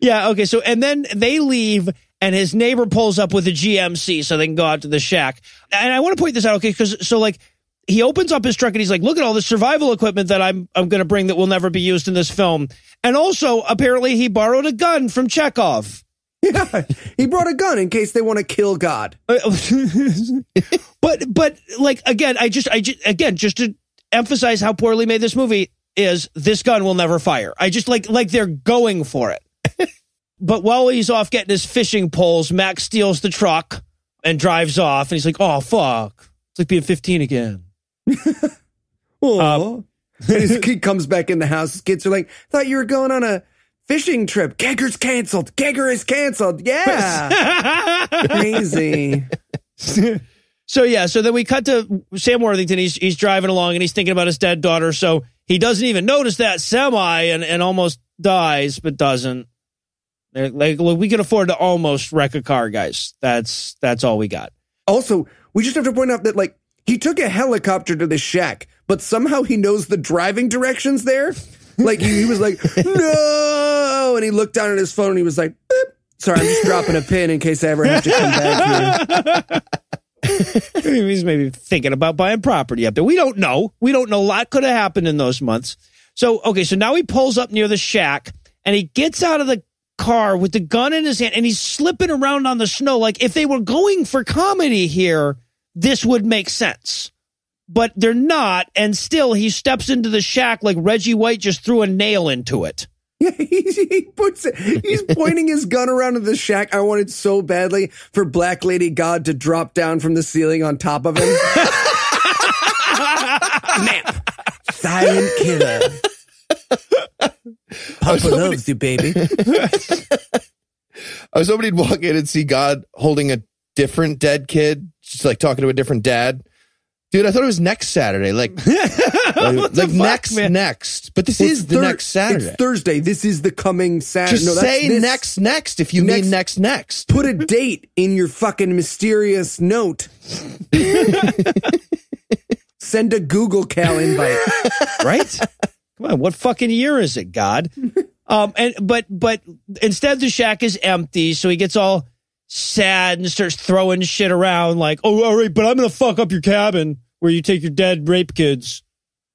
Yeah. Okay. So, and then they leave. And his neighbor pulls up with a GMC so they can go out to the shack. And I want to point this out. Okay. Cause so like, he opens up his truck and he's like, look at all the survival equipment that I'm going to bring that will never be used in this film. And also, apparently, he borrowed a gun from Chekhov. Yeah, he brought a gun in case they want to kill God. But like, again, just to emphasize how poorly made this movie is, this gun will never fire. I just like they're going for it. But while he's off getting his fishing poles, Max steals the truck and drives off. And he's like, oh, fuck. It's like being 15 again. And his kid comes back in the house. His kids are like, thought you were going on a fishing trip. Gagger's canceled. Gagger is canceled. Yeah. Crazy. So yeah, so then we cut to Sam Worthington. He's driving along and he's thinking about his dead daughter, so he doesn't even notice that semi and almost dies, but doesn't. They're like, look, we can afford to almost wreck a car, guys. That's all we got. Also, we just have to point out that, like, he took a helicopter to the shack, but somehow he knows the driving directions there. Like, he was like, no. And he looked down at his phone and he was like, boop. Sorry, I'm just dropping a pin in case I ever have to come back here. He's maybe thinking about buying property up there. We don't know. We don't know. A lot could have happened in those months. So, okay, so now he pulls up near the shack, and he gets out of the car with the gun in his hand, and he's slipping around on the snow. Like, if they were going for comedy here, this would make sense. But they're not, and still he steps into the shack like Reggie White just threw a nail into it. Yeah, he puts it. He's pointing his gun around in the shack. I wanted so badly for Black Lady God to drop down from the ceiling on top of him. Man, silent killer. Papa loves you, baby. I was hoping he'd walk in and see God holding a different dead kid, just like talking to a different dad. Dude, I thought it was next Saturday. Like next. But this is the next Saturday. It's Thursday. This is the coming Saturday. Just say next if you mean next. Put a date in your fucking mysterious note. Send a Google Cal invite. Right? Come on, what fucking year is it, God? But instead the shack is empty, so he gets all sad and starts throwing shit around like, oh, all right, but I'm gonna fuck up your cabin where you take your dead rape kids.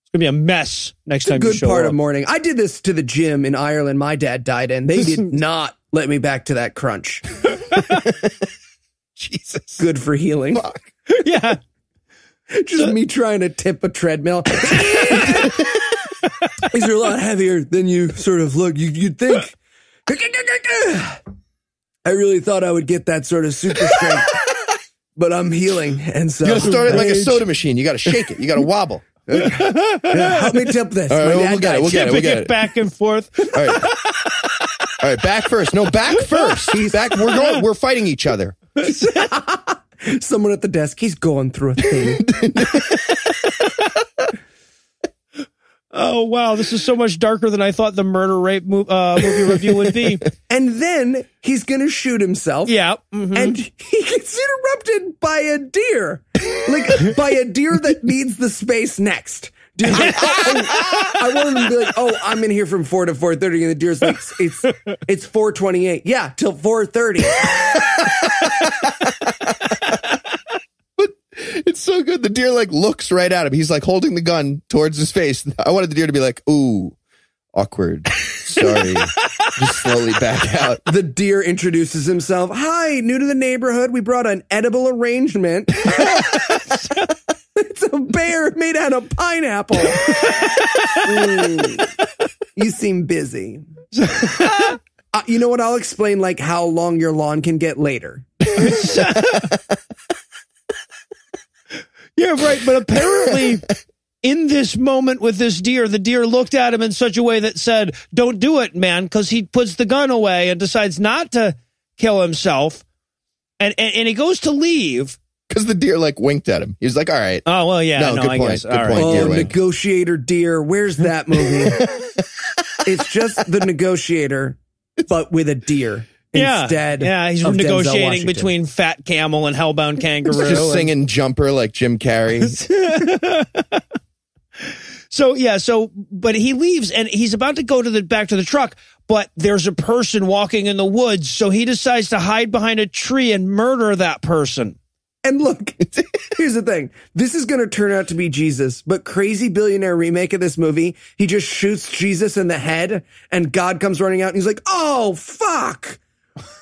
It's gonna be a mess next time you show up. Good part of morning. I did this to the gym in Ireland. My dad died in. They did not let me back to that crunch. Jesus. Good for healing. Fuck. Yeah. Just me trying to tip a treadmill. These are a lot heavier than you sort of look. You'd think. I really thought I would get that sort of super strength, but I'm healing, and so you gotta start it like a soda machine. You gotta shake it. You gotta wobble. Help me tip this. All right, we'll get it back and forth. All right, back first. No, back first. He's back. We're fighting each other. Someone at the desk. He's going through a thing. Oh, wow, this is so much darker than I thought the murder-rape movie review would be. And then he's going to shoot himself. Yeah. Mm-hmm. And he gets interrupted by a deer. Like, by a deer that needs the space next. Dude, I wanted him to be like, oh, I'm in here from 4 to 4:30, and the deer's like, it's 4:28. Yeah, till 4:30. It's so good. The deer like looks right at him. He's like holding the gun towards his face. I wanted the deer to be like, ooh, awkward. Sorry. Just slowly back out. The deer introduces himself. Hi, new to the neighborhood. We brought an edible arrangement. It's a bear made out of pineapple. You seem busy. You know what? I'll explain like how long your lawn can get later. Yeah, right, but apparently in this moment with this deer, the deer looked at him in such a way that said, don't do it, man, because he puts the gun away and decides not to kill himself, and he goes to leave. Because the deer, like, winked at him. He was like, all right. Oh, well, yeah, no, good point. Good point. Oh, Negotiator Deer, where's that movie? It's just The Negotiator, but with a deer. Instead he's negotiating between Fat Camel and Hellbound Kangaroo. Just singing Jumper like Jim Carrey. So but he leaves, and he's about to go back to the truck, but there's a person walking in the woods, so he decides to hide behind a tree and murder that person. And look, here's the thing. This is going to turn out to be Jesus, but crazy billionaire remake of this movie, he just shoots Jesus in the head, and God comes running out, and he's like, oh, fuck.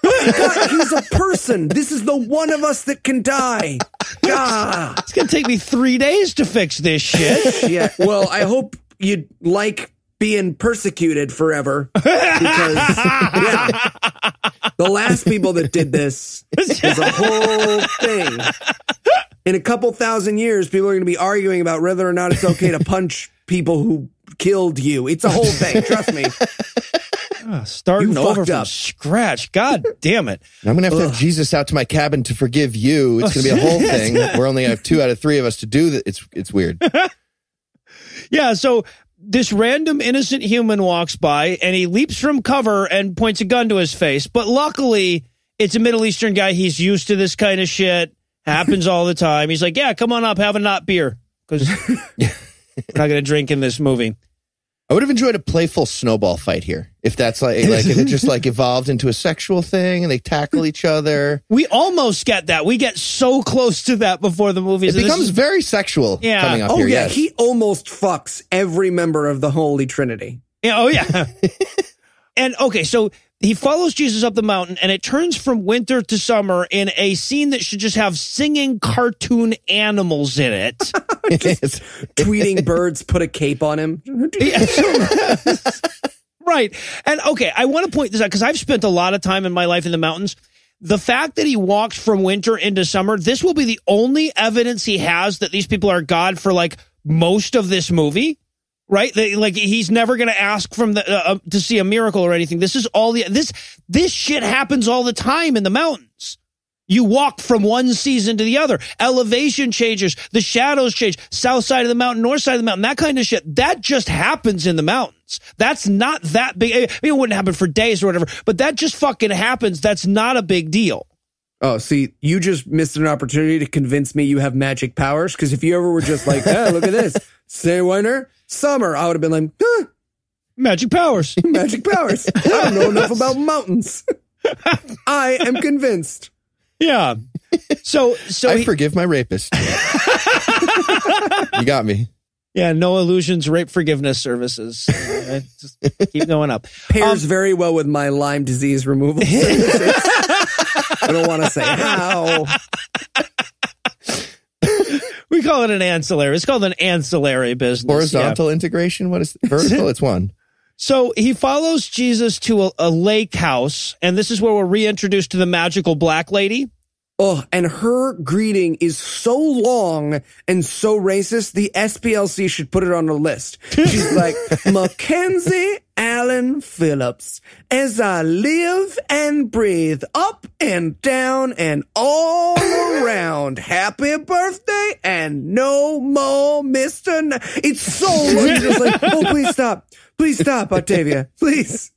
God, he's a person. This is the one of us that can die. God. It's going to take me 3 days to fix this shit. Yeah. Well, I hope you like being persecuted forever, because the last people that did this is a whole thing. In a couple thousand years, people are going to be arguing about whether or not it's okay to punch people who killed you. It's a whole thing. Trust me. Starting over from scratch. God damn it. I'm going to have Jesus out to my cabin to forgive you. It's going to be a whole thing. We're only have 2 out of 3 of us to do that. It's weird. Yeah, so this random innocent human walks by, and he leaps from cover and points a gun to his face. But luckily, it's a Middle Eastern guy. He's used to this kind of shit. Happens all the time. He's like, yeah, come on up. Have a not beer. Because we're not going to drink in this movie. I would have enjoyed a playful snowball fight here. If that's like if it just like evolved into a sexual thing and they tackle each other. We almost get that. We get so close to that before the movie. It becomes very sexual coming up here. Oh, yeah. Yes. He almost fucks every member of the Holy Trinity. Yeah, oh, yeah. And, okay, so he follows Jesus up the mountain, and it turns from winter to summer in a scene that should just have singing cartoon animals in it. Just tweeting birds put a cape on him. Right. And, okay, I want to point this out because I've spent a lot of time in my life in the mountains. The fact that he walked from winter into summer, this will be the only evidence he has that these people are God for, like, most of this movie. Right? They, like, he's never going to ask from the, to see a miracle or anything. This is all the, this shit happens all the time in the mountains. You walk from one season to the other. Elevation changes. The shadows change. South side of the mountain, north side of the mountain, that kind of shit. That just happens in the mountains. That's not that big. I mean, it wouldn't happen for days or whatever, but that just fucking happens. That's not a big deal. Oh, see, you just missed an opportunity to convince me you have magic powers. Because if you ever were just like, oh, look at this. Say winter, summer, I would have been like, huh. Magic powers. Magic powers. I don't know enough about mountains. I am convinced. Yeah. So I forgive my rapist. You got me. Yeah, No Illusions Rape Forgiveness Services. Just keep going up. Pairs very well with my Lyme disease removal services. I don't want to say how. We call it an ancillary. It's called an ancillary business. Horizontal integration? What is it? Vertical? It's one. So he follows Jesus to a lake house, and this is where we're reintroduced to the magical black lady. Oh, and her greeting is so long and so racist, the SPLC should put it on the list. She's like, Mackenzie Allen Phillips, as I live and breathe up and down and all around, happy birthday and no more Mr. It's so long. You're just like, oh, please stop. Please stop, Octavia. Please.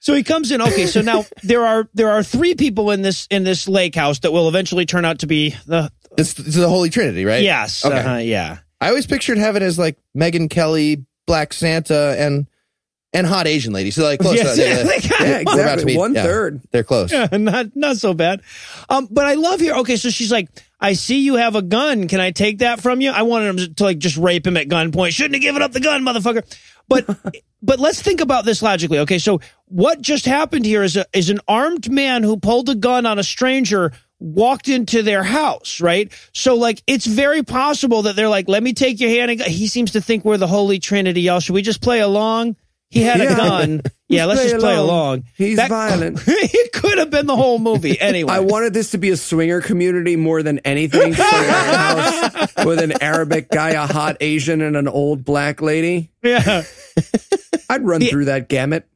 So he comes in. Okay, so now there are three people in this lake house that will eventually turn out to be the. It's the Holy Trinity, right? Yes. Okay. Yeah. I always pictured heaven as like Megyn Kelly, Black Santa, and hot Asian lady. So like close. Yes, yeah, exactly. 1/3. Yeah, they're close. Yeah, not so bad. But I love here. Okay, so she's like, I see you have a gun. Can I take that from you? I wanted him to like just rape him at gunpoint. Shouldn't have given up the gun, motherfucker. But let's think about this logically. Okay, so what just happened here is an armed man who pulled a gun on a stranger, walked into their house, right? So like it's very possible that they're like, let me take your hand. And he seems to think we're the Holy Trinity, y'all. Should we just play along? He had a gun. Yeah, let's just play along. He's violent. It could have been the whole movie anyway. I wanted this to be a swinger community more than anything. House with an Arabic guy, a hot Asian, and an old black lady. Yeah. I'd run through that gamut.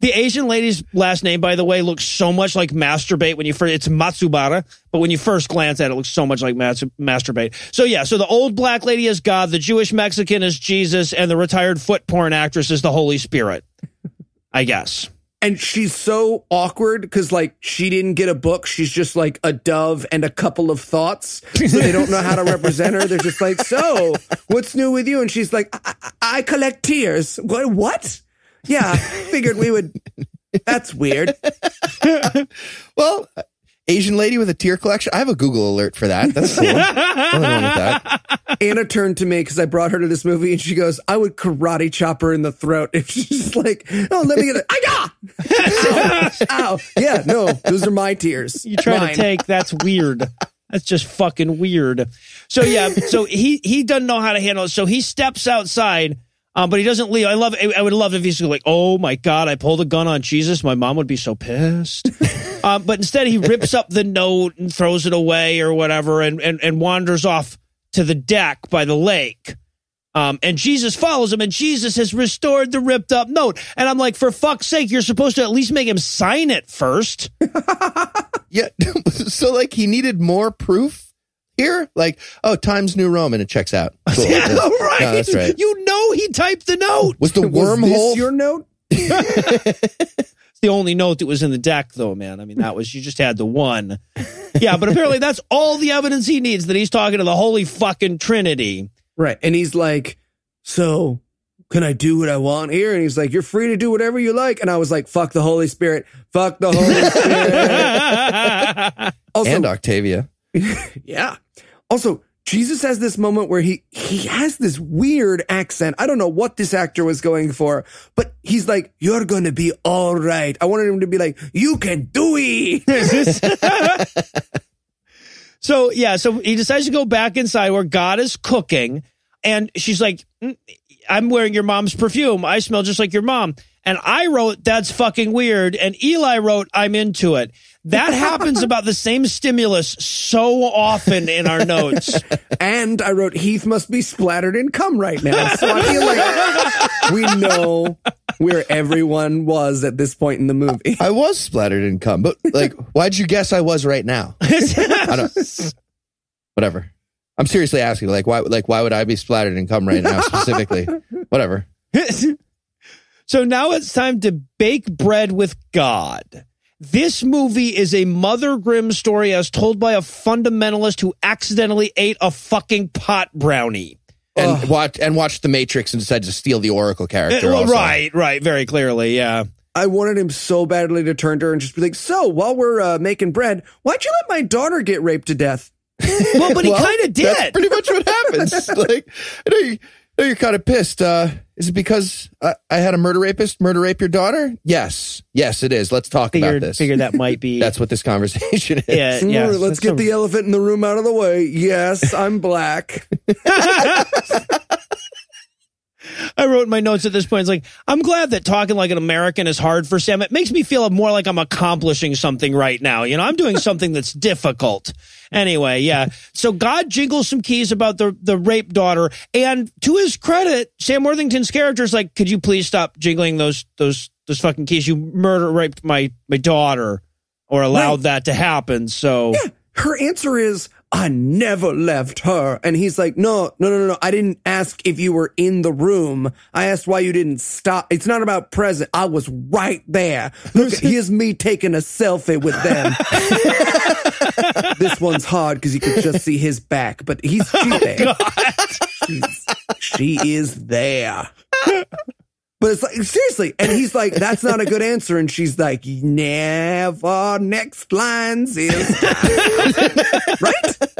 The Asian lady's last name, by the way, looks so much like masturbate when you first. It's Matsubara, but when you first glance at it, it looks so much like masturbate. So yeah, so the old black lady is God, the Jewish Mexican is Jesus, and the retired foot porn actress is the Holy Spirit, I guess. And she's so awkward because, like, she didn't get a book. She's just, like, a dove and a couple of thoughts. So they don't know how to represent her. They're just like, so, what's new with you? And she's like, I collect tears. What? Yeah, figured we would. That's weird. Well, Asian lady with a tear collection. I have a Google alert for that. That's cool. I don't know that. Anna turned to me because I brought her to this movie, and she goes, I would karate chop her in the throat. If she's like, oh, let me get it. Ow! Ow. Yeah, no, those are my tears. You try to take, that's weird. That's just fucking weird. So, yeah, so he doesn't know how to handle it. So he steps outside. But he doesn't leave. I would love if he's like, oh my God, I pulled a gun on Jesus. My mom would be so pissed. But instead he rips up the note and throws it away or whatever and wanders off to the deck by the lake. And Jesus follows him, and Jesus has restored the ripped up note. And I'm like, for fuck's sake, you're supposed to at least make him sign it first. Yeah. So like he needed more proof. Here, like, oh, Times New Roman, it checks out. Cool. Yeah, right. No, that's right. You know he typed the note. Was the wormhole your note? It's the only note that was in the deck, though, man. I mean, that was, you just had the one. Yeah, but apparently that's all the evidence he needs, that he's talking to the Holy fucking Trinity. Right, and he's like, so can I do what I want here? And he's like, you're free to do whatever you like. And I was like, fuck the Holy Spirit. Fuck the Holy Spirit. Also, and Octavia. Yeah. Also, Jesus has this moment where he has this weird accent. I don't know what this actor was going for, but he's like, you're going to be all right. I wanted him to be like, you can do it. So, yeah, so he decides to go back inside where God is cooking. And she's like, I'm wearing your mom's perfume. I smell just like your mom. And I wrote, that's fucking weird. And Eli wrote, I'm into it. That happens about the same stimulus so often in our notes. And I wrote, Heath must be splattered in cum right now. So I feel like we know where everyone was at this point in the movie. I was splattered in cum, but like, why'd you guess I was right now? I don't, whatever. I'm seriously asking, why would I be splattered in cum right now specifically? Whatever. So now it's time to bake bread with God. This movie is a Mother Grimm story as told by a fundamentalist who accidentally ate a fucking pot brownie. And watched The Matrix and decided to steal the Oracle character. Also. Right, very clearly, yeah. I wanted him so badly to turn to her and just be like, so, while we're making bread, why'd you let my daughter get raped to death? Well, but he kind of did. That's pretty much what happens. Like, I know you're kind of pissed. Is it because I had a murder rape your daughter? Yes, it is. Let's talk about this. Figure that might be. That's what this conversation is. Yeah. Let's get the elephant in the room out of the way. Yes, I'm black. I wrote in my notes at this point, it's like, I'm glad that talking like an American is hard for Sam. It makes me feel more like I'm accomplishing something right now. You know, I'm doing something that's difficult. Anyway, yeah. So God jingles some keys about the rape daughter. And to his credit, Sam Worthington's character is like, could you please stop jingling those fucking keys? You raped my daughter, or allowed that to happen. So yeah. Her answer is, I never left her. And he's like, no. I didn't ask if you were in the room. I asked why you didn't stop. It's not about present. I was right there. Look, here's me taking a selfie with them. This one's hard because you could just see his back, but she's there. She is there. But it's like, seriously. And he's like, that's not a good answer. And she's like, never, next lines is. Right?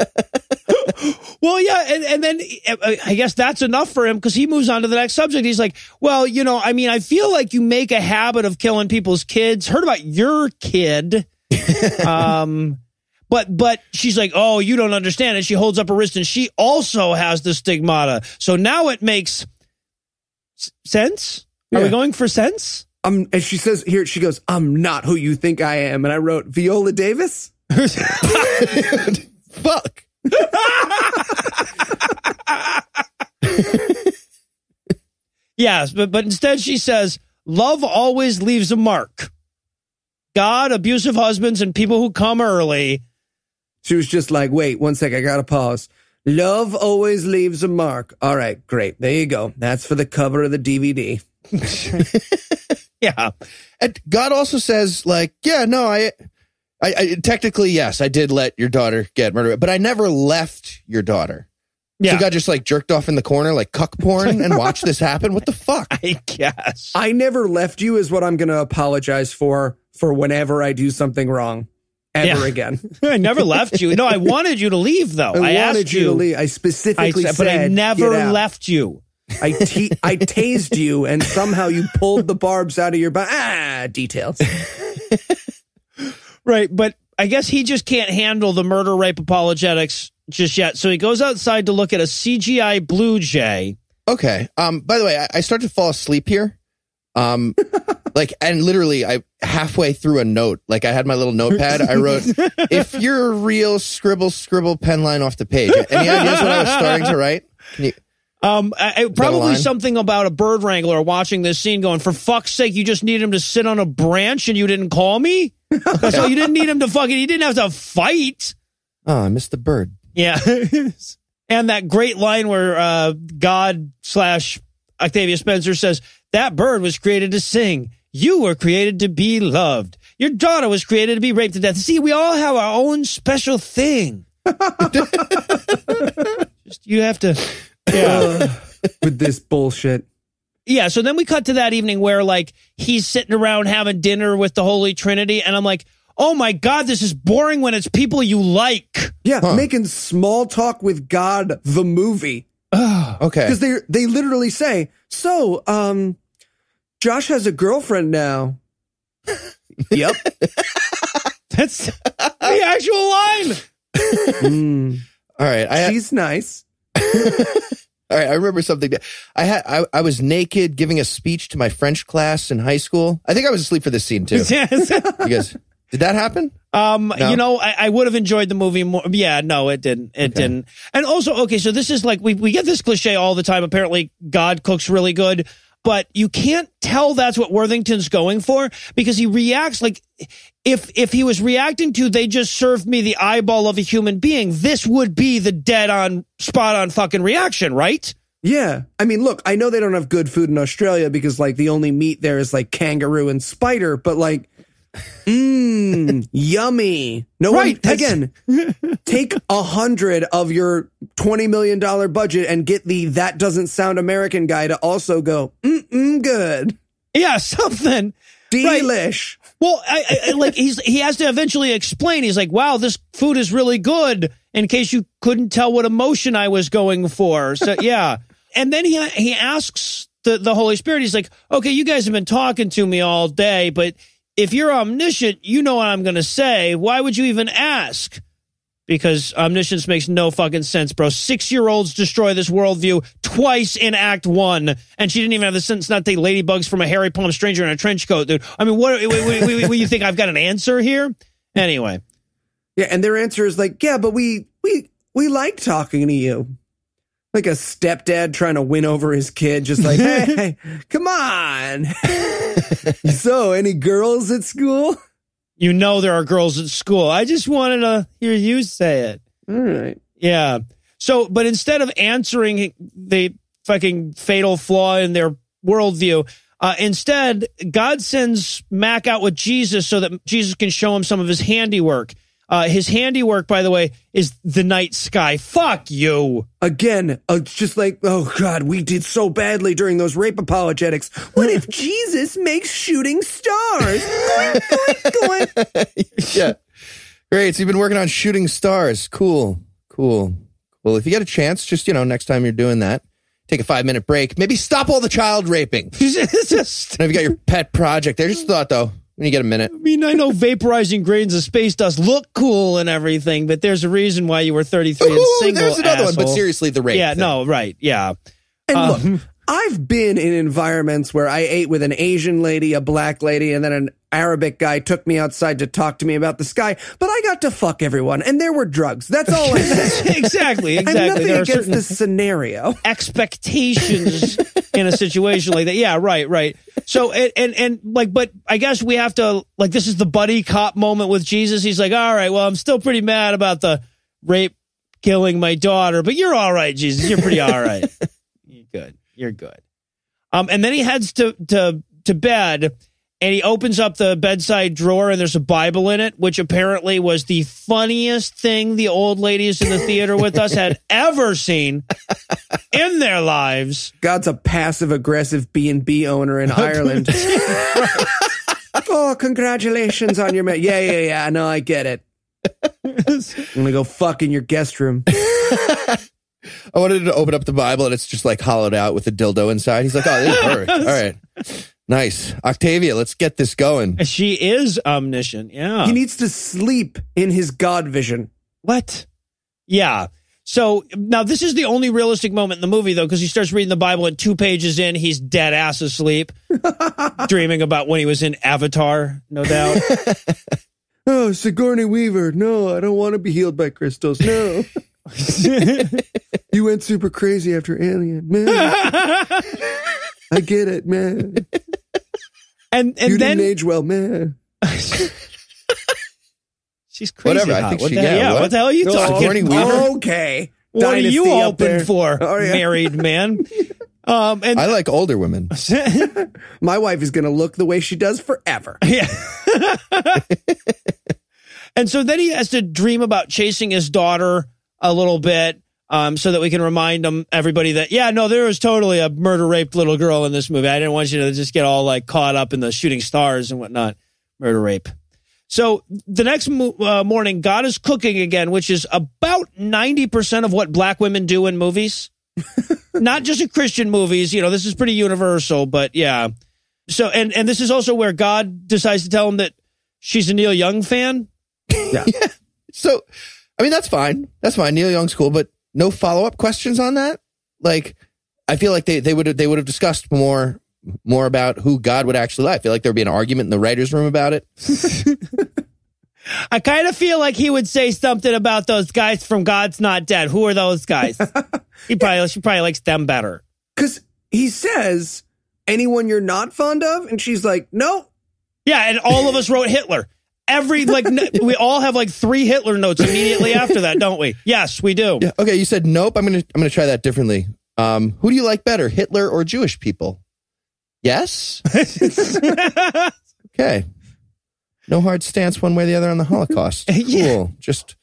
Well, yeah. And then I guess that's enough for him because he moves on to the next subject. He's like, well, you know, I mean, I feel like you make a habit of killing people's kids. Heard about your kid. But she's like, oh, you don't understand. And she holds up her wrist and she also has the stigmata. So now it makes sense? Yeah. Are we going for sense? And she says, here, she goes, I'm not who you think I am. And I wrote, Viola Davis? Fuck. Yes, but instead she says, love always leaves a mark. God, abusive husbands, and people who come early. She was just like, wait, one sec, I gotta pause. Love always leaves a mark. All right, great. There you go. That's for the cover of the DVD. Yeah. And God also says, like, yeah, no, I technically, yes, I did let your daughter get murdered, but I never left your daughter. Yeah. So God just like jerked off in the corner, like cuck porn, and watched this happen. What the fuck? I guess. I never left you is what I'm going to apologize for whenever I do something wrong. Ever again. I never left you. No, I wanted you to leave, though. I wanted you to leave. I specifically said, but I never left you. I tased you, and somehow you pulled the barbs out of your body. Details. Right, but I guess he just can't handle the murder rape apologetics just yet, so he goes outside to look at a CGI blue jay. Okay. By the way, I start to fall asleep here. Like, and literally I halfway through a note, like I had my little notepad. I wrote, if you're real, scribble pen line off the page. Any ideas what I was starting to write? Probably something about a bird wrangler watching this scene going, for fuck's sake, you just need him to sit on a branch and you didn't call me. So you didn't need him to fucking, he didn't have to fight. Oh, I missed the bird. Yeah. And that great line where, God / Octavia Spencer says, that bird was created to sing. You were created to be loved. Your daughter was created to be raped to death. See, we all have our own special thing. Just, you have to... Yeah. With this bullshit. Yeah, so then we cut to that evening where, like, he's sitting around having dinner with the Holy Trinity, and I'm like, oh my God, this is boring when it's people you like. Yeah, making small talk with God, the movie. Oh, okay. Because they literally say, so, Josh has a girlfriend now. Yep. That's the actual line. All right. She's nice. All right, I remember something. I was naked giving a speech to my French class in high school. I think I was asleep for this scene too. Yes. You guys, did that happen? No. You know, I would have enjoyed the movie more. Yeah, no, it didn't. It didn't. And also, okay, so this is like we get this cliche all the time. Apparently, God cooks really good, but you can't tell that's what Worthington's going for because he reacts like if he was reacting to they just served me the eyeball of a human being, this would be the dead-on, spot-on fucking reaction, right? Yeah. I mean, look, I know they don't have good food in Australia because, like, the only meat there is, like, kangaroo and spider, but, like, yummy. No right, one, again, take 100 of your $20 million budget and get the that doesn't sound American guy to also go, good. Yeah, something. Delish. Right. Well, I like he has to eventually explain. He's like, wow, this food is really good in case you couldn't tell what emotion I was going for. So, yeah. And then he asks the Holy Spirit. He's like, okay, you guys have been talking to me all day, but if you're omniscient, you know what I'm going to say. Why would you even ask? Because omniscience makes no fucking sense, bro. 6-year-olds destroy this worldview twice in Act 1. And she didn't even have the sense not to take ladybugs from a hairy palm stranger in a trench coat, dude. I mean, what you think? I've got an answer here? Anyway. Yeah, and their answer is like, yeah, but we like talking to you. Like a stepdad trying to win over his kid, just like, hey, come on. So, any girls at school? You know there are girls at school. I just wanted to hear you say it. All right. Yeah. So, but instead of answering the fucking fatal flaw in their worldview, instead, God sends Mac out with Jesus so that Jesus can show him some of his handiwork. His handiwork, by the way, is the night sky. Fuck you. Again, just like, oh, God, we did so badly during those rape apologetics. What if Jesus makes shooting stars? Going, going, going. Yeah. Great. So you've been working on shooting stars. Cool. Cool. Well, if you get a chance, just, you know, next time you're doing that, take a 5-minute break. Maybe stop all the child raping. Just... If you got your pet project there, just thought, though. When you get a minute. I mean, I know vaporizing grains of space dust look cool and everything, but there's a reason why you were 33 and single. There's another asshole. One, but seriously, the rape. Yeah, thing. No, right, yeah. And look, I've been in environments where I ate with an Asian lady, a black lady, and then an Arabic guy took me outside to talk to me about the sky, but I got to fuck everyone, and there were drugs. That's all I said. Exactly. I'm nothing against this scenario. Expectations in a situation like that. Yeah, right. So, and like, but I guess we have to, like, this is the buddy cop moment with Jesus. He's like, all right, well, I'm still pretty mad about the rape killing my daughter, but you're all right, Jesus. You're pretty all right. You're good. And then he heads to bed, and he opens up the bedside drawer, and there's a Bible in it, which apparently was the funniest thing the old ladies in the theater with us had ever seen in their lives. God's a passive-aggressive B&B owner in Ireland. Oh, congratulations on your marriage. Yeah. No, I get it. I'm going to go fuck in your guest room. I wanted to open up the Bible, and it's just, like, hollowed out with a dildo inside. He's like, oh, this is perfect. All right. Nice. Octavia, let's get this going. She is omniscient, yeah. He needs to sleep in his God vision. What? Yeah. So, now, this is the only realistic moment in the movie, though, because he starts reading the Bible, and 2 pages in, he's dead-ass asleep, dreaming about when he was in Avatar, no doubt. Oh, Sigourney Weaver. No, I don't want to be healed by crystals. No. You went super crazy after Alien, man. I get it, man. And you then didn't age well, man. She's crazy. Whatever. Hot. I think what the hell are you talking about? Okay. What Dynasty are you open for, married man? And I like older women. My wife is going to look the way she does forever. Yeah. And so then he has to dream about chasing his daughter a little bit. so that we can remind them, everybody, that, yeah, no, there was totally a murder-raped little girl in this movie. I didn't want you to just get all, like, caught up in the shooting stars and whatnot. Murder-rape. So the next morning, God is cooking again, which is about 90% of what black women do in movies. Not just in Christian movies. You know, this is pretty universal, but yeah. So, and this is also where God decides to tell him that she's a Neil Young fan. Yeah. Yeah. So, I mean, that's fine. That's fine. Neil Young's cool, but no follow-up questions on that. Like, I feel like they would have discussed more about who God would actually like. I feel like there'd be an argument in the writer's room about it. I kind of feel like he would say something about those guys from God's Not Dead. Who are those guys? She probably likes them better. Because he says, anyone you're not fond of? And she's like, no. Yeah, and all of us wrote Hitler. Every, like, we all have like 3 Hitler notes immediately after that, don't we? Yes, we do. Yeah, okay, you said nope. I'm gonna try that differently. Who do you like better, Hitler or Jewish people? Yes. Okay. No hard stance one way or the other on the Holocaust. Cool. Yeah. Just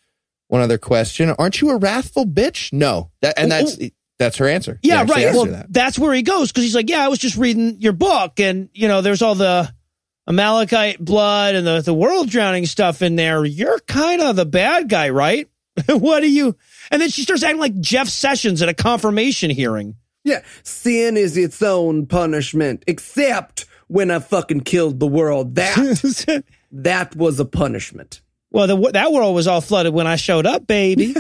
one other question. Aren't you a wrathful bitch? No. That's her answer. Yeah, right. Well, that's where he goes, because he's like, yeah, I was just reading your book, and, you know, there's all the Amalekite blood and the world drowning stuff in there. You're kind of the bad guy, right? What are you? And then she starts acting like Jeff Sessions at a confirmation hearing. Yeah. Sin is its own punishment, except when I fucking killed the world. That was a punishment. Well, that world was all flooded when I showed up, baby.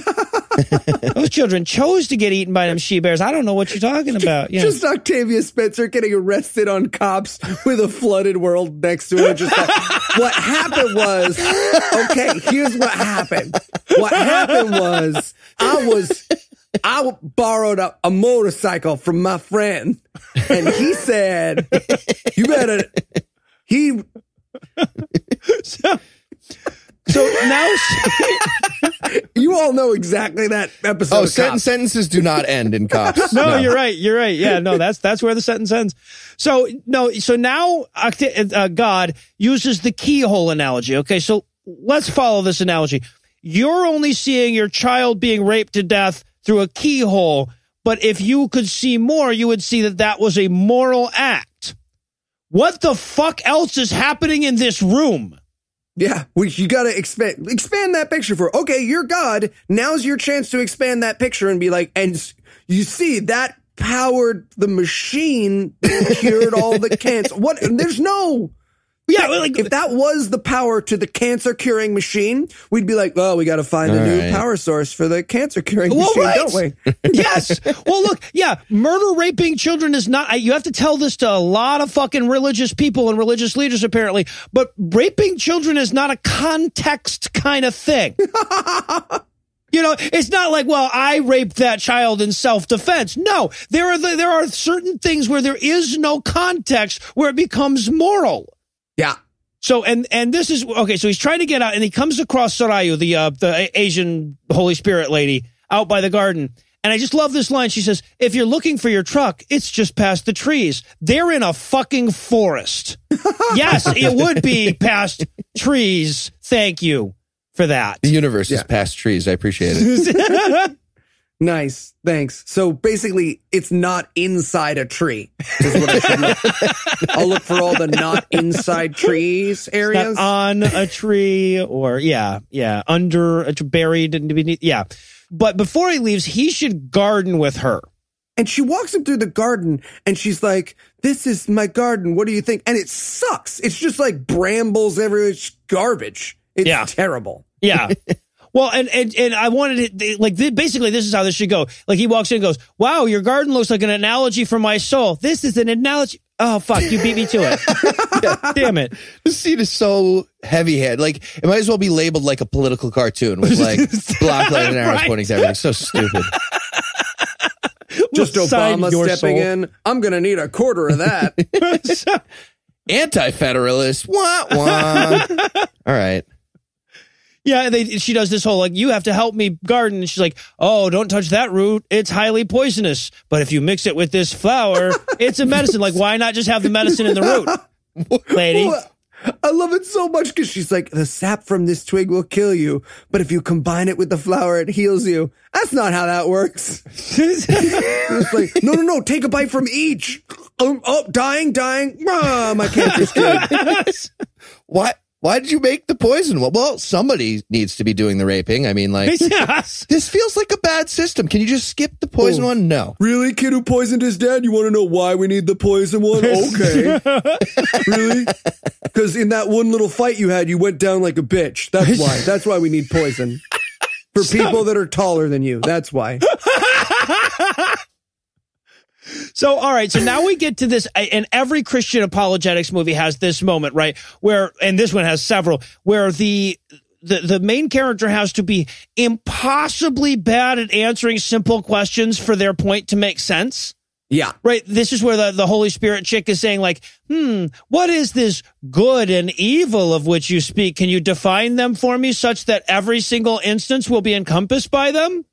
Those children chose to get eaten by them she-bears. I don't know what you're talking about. Yeah. Just Octavia Spencer getting arrested on Cops with a flooded world next to her. Just like, what happened was, okay, here's what happened. What happened was I borrowed a motorcycle from my friend, and he said, you better, he... So now she, you all know exactly that episode. Oh, sentences do not end in Cops. No, you're right. You're right. Yeah, no, that's where the sentence ends. So no, so now God uses the keyhole analogy. Okay, so let's follow this analogy. You're only seeing your child being raped to death through a keyhole, but if you could see more, you would see that that was a moral act. What the fuck else is happening in this room? Yeah, which you got to expand that picture for. Okay, you're God. Now's your chance to expand that picture and be like, and you see that powered the machine that cured all the cancer. What? There's no. Yeah, like, if that was the power to the cancer curing machine, we'd be like, oh, we got to find a new power source for the cancer curing machine, don't we? Yes. Well, look, yeah, murder raping children is not, you have to tell this to a lot of fucking religious people and religious leaders, apparently, but raping children is not a context kind of thing. You know, it's not like, well, I raped that child in self-defense. No, there are certain things where there is no context where it becomes moral. Yeah. So, and this is, okay, so he's trying to get out, and he comes across Sorayu, the Asian Holy Spirit lady, out by the garden. And I just love this line. She says, if you're looking for your truck, it's just past the trees. They're in a fucking forest. Yes, it would be past trees. Thank you for that. The universe is past trees. I appreciate it. Nice. Thanks. So basically, it's not inside a tree. Is what I'll look for all the not inside trees areas. It's not on a tree or, yeah, under, buried, and beneath, yeah. But before he leaves, he should garden with her. And she walks him through the garden, and she's like, this is my garden. What do you think? And it sucks. It's just like brambles everywhere. It's garbage. It's terrible. Yeah. Well, and I wanted it, like, basically this is how this should go. Like, he walks in and goes, wow, your garden looks like an analogy for my soul. This is an analogy. Oh, fuck, you beat me to it. Yeah. Damn it. This scene is so heavy-handed. Like, it might as well be labeled like a political cartoon with, like, black light and arrows pointing to everything. So stupid. Just Obama stepping in. I'm going to need a quarter of that. Anti-federalist. Wah, wah. All right. Yeah, she does this whole, like, you have to help me garden. And she's like, oh, don't touch that root. It's highly poisonous. But if you mix it with this flower, it's a medicine. Like, why not just have the medicine in the root, lady? Well, I love it so much because she's like, the sap from this twig will kill you, but if you combine it with the flower, it heals you. That's not how that works. It's like, no, no, no, take a bite from each. Oh, dying. Oh, my cancer's good. What? Why did you make the poison? Well, somebody needs to be doing the raping. I mean, like, yes. This feels like a bad system. Can you just skip the poison one? No. Really, kid who poisoned his dad? You want to know why we need the poison one? Okay. Really? Because in that one little fight you had, you went down like a bitch. That's why. That's why we need poison. For people that are taller than you. That's why. So, all right, so now we get to this, and every Christian apologetics movie has this moment, right, where, and this one has several, where the main character has to be impossibly bad at answering simple questions for their point to make sense. Yeah. Right, this is where the Holy Spirit chick is saying, like, what is this good and evil of which you speak? Can you define them for me such that every single instance will be encompassed by them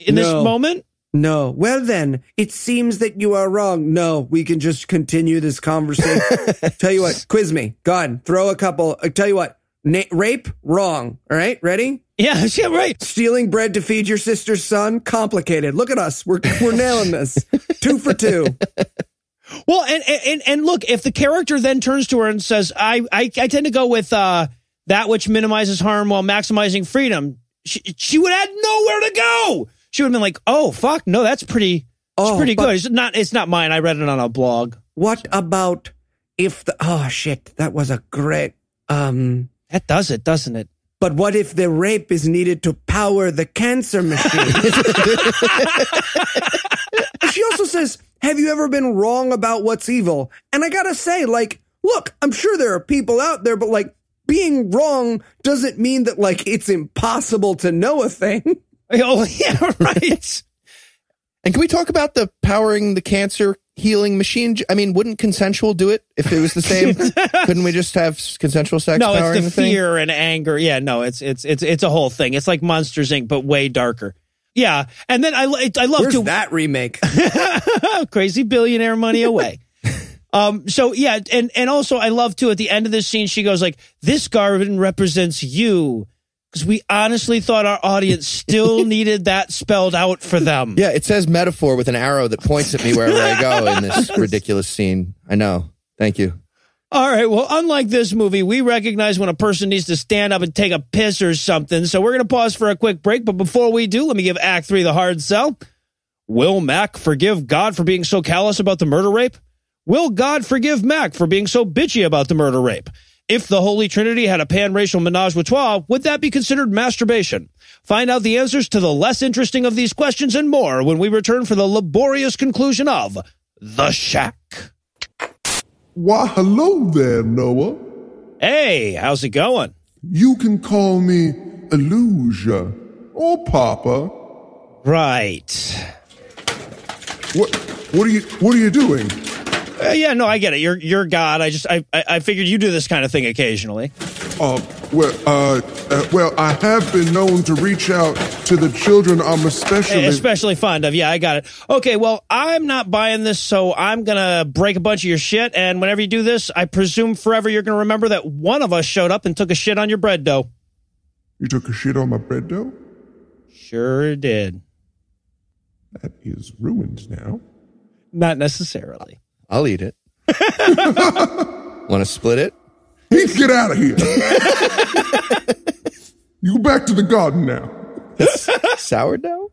in this moment? No. Well, then, it seems that you are wrong. No, we can just continue this conversation. Tell you what, quiz me. Go on, throw a couple. I tell you what, rape, wrong. All right, ready? Yeah, right. Stealing bread to feed your sister's son, complicated. Look at us. We're nailing this. 2 for 2. Well, and look, if the character then turns to her and says, I tend to go with that which minimizes harm while maximizing freedom, she would have nowhere to go. She would have been like, "Oh fuck, no, that's pretty. It's pretty good. It's not mine. I read it on a blog." What about if the shit? That was a great. That does it, doesn't it? But what if the rape is needed to power the cancer machine? She also says, "Have you ever been wrong about what's evil?" And I gotta say, like, look, I'm sure there are people out there, but like, being wrong doesn't mean that like it's impossible to know a thing. Oh, yeah, right. And can we talk about the powering the cancer healing machine? I mean, wouldn't consensual do it if it was the same? Couldn't we just have consensual sex? No, it's the fear and anger. Yeah, no, it's a whole thing. It's like Monsters, Inc., but way darker. Yeah, and then I love that remake. Crazy billionaire money away. So, yeah, and also I love, too, at the end of this scene, she goes like, this garden represents you. We honestly thought our audience still needed that spelled out for them. Yeah, it says metaphor with an arrow that points at me wherever I go in this ridiculous scene. I know. Thank you. All right, well, unlike this movie, we recognize when a person needs to stand up and take a piss or something, so we're going to pause for a quick break, but before we do, let me give Act 3 the hard sell. Will Mac forgive God for being so callous about the murder rape? Will God forgive Mac for being so bitchy about the murder rape? If the Holy Trinity had a pan-racial menage a trois, would that be considered masturbation? Find out the answers to the less interesting of these questions and more when we return for the laborious conclusion of The Shack. Why, hello there, Noah. Hey, how's it going? You can call me Illusia or Papa. Right. What are you doing? Yeah, no, I get it. You're God. I figured you do this kind of thing occasionally. Well, I have been known to reach out to the children I'm especially fond of. Yeah, I got it. Okay, well, I'm not buying this, so I'm gonna break a bunch of your shit. And whenever you do this, I presume forever you're gonna remember that one of us showed up and took a shit on your bread dough. You took a shit on my bread dough? Sure did. That is ruined now. Not necessarily. I'll eat it. Want to split it? Heath, get out of here. You back to the garden now. Sourdough?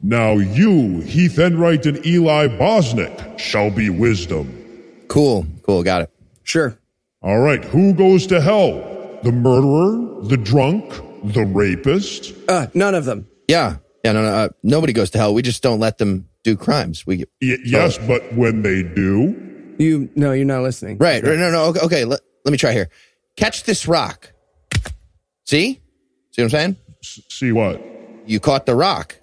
Now you, Heath Enright and Eli Bosnick, shall be wisdom. Cool, got it. Sure. All right, who goes to hell? The murderer? The drunk? The rapist? None of them. Yeah, no, nobody goes to hell. We just don't let them do crimes. We get, yes, but when they do, you're not listening. Right. No. Okay. Let me try here. Catch this rock. See what I'm saying? See what? You caught the rock.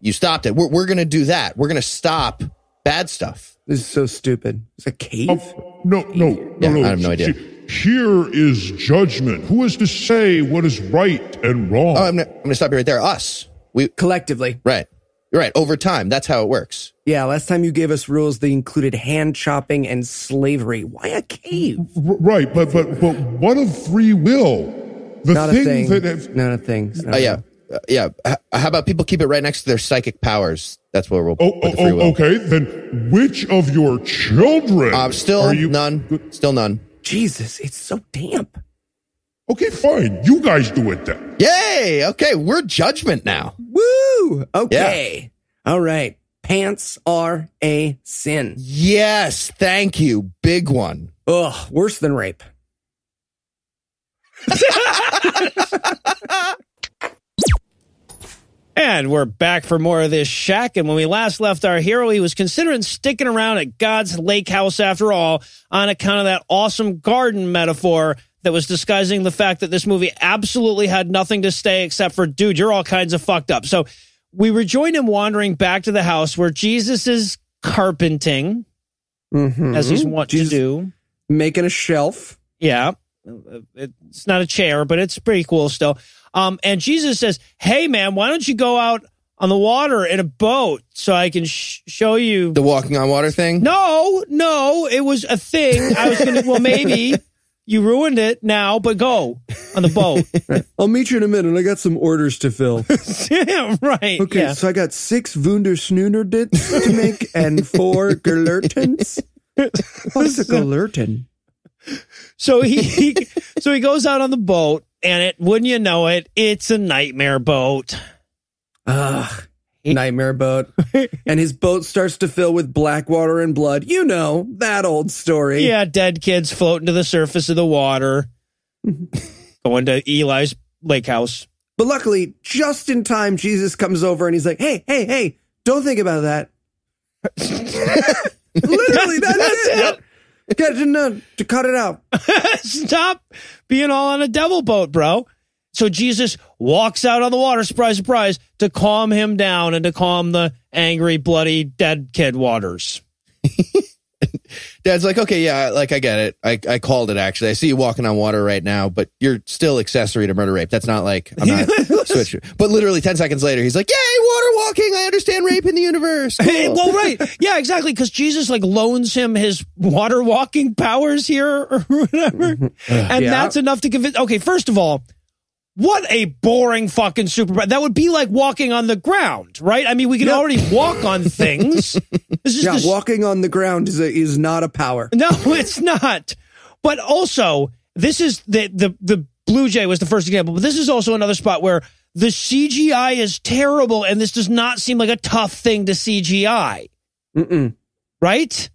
You stopped it. We're gonna do that. We're gonna stop bad stuff. This is so stupid. It's a cave. No. I have no idea. Here is judgment. Who is to say what is right and wrong? I'm gonna stop you right there. Us. We collectively. Right. Right, over time. That's how it works. Yeah, last time you gave us rules, they included hand chopping and slavery. Why a cave? Right, but what of free will? Not a thing. Yeah. How about people keep it right next to their psychic powers? That's where we'll put the free will. Okay, then which of your children? None. Still none. Jesus, it's so damp. Okay, fine. You guys do it then. Yay! Okay, we're judgment now. Woo! Okay. Yeah. All right. Pants are a sin. Yes, thank you. Big one. Ugh, worse than rape. And we're back for more of this shack. And when we last left our hero, he was considering sticking around at God's lake house after all, on account of that awesome garden metaphor that was disguising the fact that this movie absolutely had nothing to say except for, dude, you're all kinds of fucked up. So we rejoined him wandering back to the house where Jesus is carpenting, as he's wont to do. Making a shelf. Yeah. It's not a chair, but it's pretty cool still. And Jesus says, hey, man, why don't you go out on the water in a boat so I can show you the walking on water thing? No, it was a thing. I was going to, well, maybe you ruined it now, but go on the boat. Right. I'll meet you in a minute. I got some orders to fill. Yeah, right. Okay, yeah. So I got 6 Wundersnoonerdits to make and 4 Gelurtens. What's a Gelurten? So he goes out on the boat. And it, wouldn't you know it, it's a nightmare boat. Ugh, nightmare boat. And his boat starts to fill with black water and blood. You know, that old story. Yeah, dead kids floating to the surface of the water. Going to Eli's lake house. But luckily, just in time, Jesus comes over and he's like, hey, don't think about that. Literally, that's it. To cut it out. Stop being all on a devil boat, bro. So Jesus walks out on the water, surprise, surprise, to calm him down and to calm the angry, bloody, dead kid waters. Dad's like, okay, yeah, like, I get it. I called it, actually. I see you walking on water right now, but you're still accessory to murder rape. That's not like, I'm not switching. But literally 10 seconds later, he's like, yay, water walking. I understand rape in the universe. Cool. Well, right. Yeah, exactly. Because Jesus, like, loans him his water walking powers here or whatever. And that's enough to convince. Okay, first of all, what a boring fucking superpower. That would be like walking on the ground, right? I mean, we can already walk on things. Walking on the ground is not a power. No, it's not. But also, this is the Blue Jay was the first example, but this is also another spot where the CGI is terrible, and this does not seem like a tough thing to CGI. Mm-mm. Right?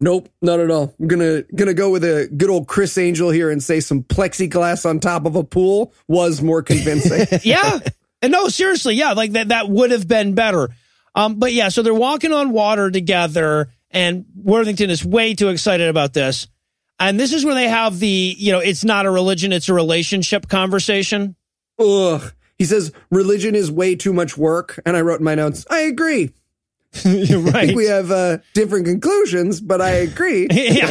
Nope, not at all. I'm gonna go with a good old Chris Angel here and say some plexiglass on top of a pool was more convincing. Yeah, and no, seriously, yeah, like that would have been better. But yeah, so they're walking on water together, and Worthington is way too excited about this. And this is where they have the, you know, it's not a religion, it's a relationship conversation. Ugh, he says religion is way too much work, and I wrote in my notes, I agree. You're right. I think we have different conclusions, but I agree. Yeah.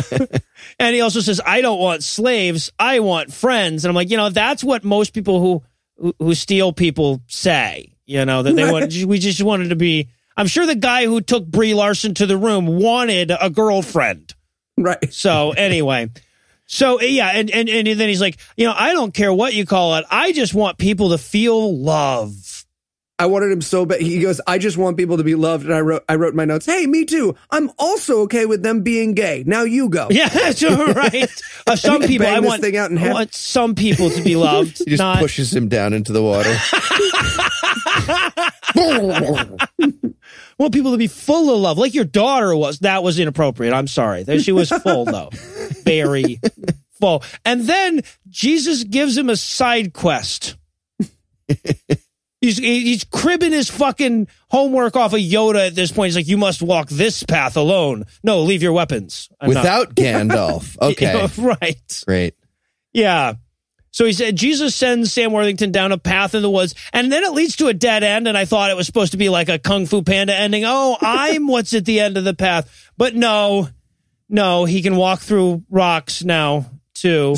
And he also says, I don't want slaves, I want friends. And I'm like, you know, that's what most people who steal people say, you know, that they want. We just wanted to be. I'm sure the guy who took Brie Larson to the room wanted a girlfriend. Right. So anyway. So, yeah. And then he's like, you know, I don't care what you call it. I just want people to feel love. I wanted him so bad. He goes, I just want people to be loved. And I wrote my notes, hey, me too. I'm also okay with them being gay. Now you go. Yeah, that's right. Some people, I want some people to be loved. He just pushes him down into the water. I want people to be full of love. Like your daughter was. That was inappropriate. I'm sorry. She was full, though. Very full. And then Jesus gives him a side quest. He's cribbing his fucking homework off of Yoda at this point. He's like, you must walk this path alone. No, leave your weapons. Without Gandalf. Okay. Right. Great. Yeah. So he said, Jesus sends Sam Worthington down a path in the woods, and then it leads to a dead end, and I thought it was supposed to be like a Kung Fu Panda ending. Oh, I'm what's at the end of the path. But no, he can walk through rocks now, too.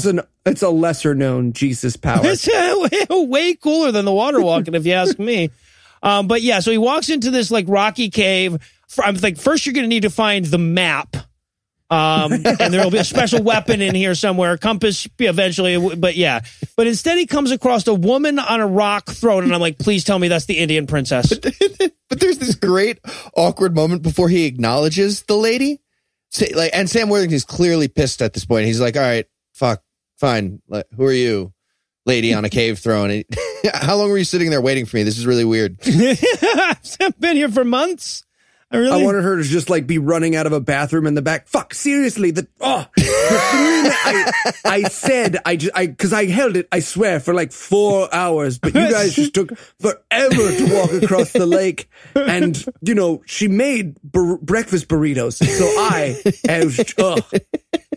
It's a lesser known Jesus power. It's way cooler than the water walking, if you ask me. But yeah, so he walks into this like rocky cave. I'm like, first you're going to need to find the map. And there will be a special weapon in here somewhere, compass eventually. But yeah, but instead he comes across a woman on a rock throne. And I'm like, please tell me that's the Indian princess. But there's this great awkward moment before he acknowledges the lady. And Sam Worthington is clearly pissed at this point. He's like, all right, fuck, fine. Who are you? Lady on a cave throne. And how long were you sitting there waiting for me? This is really weird. I've been here for months. I wanted her to just like be running out of a bathroom in the back. Fuck, seriously. Because I held it, I swear, for like 4 hours, but you guys just took forever to walk across the lake. And, you know, she made breakfast burritos. So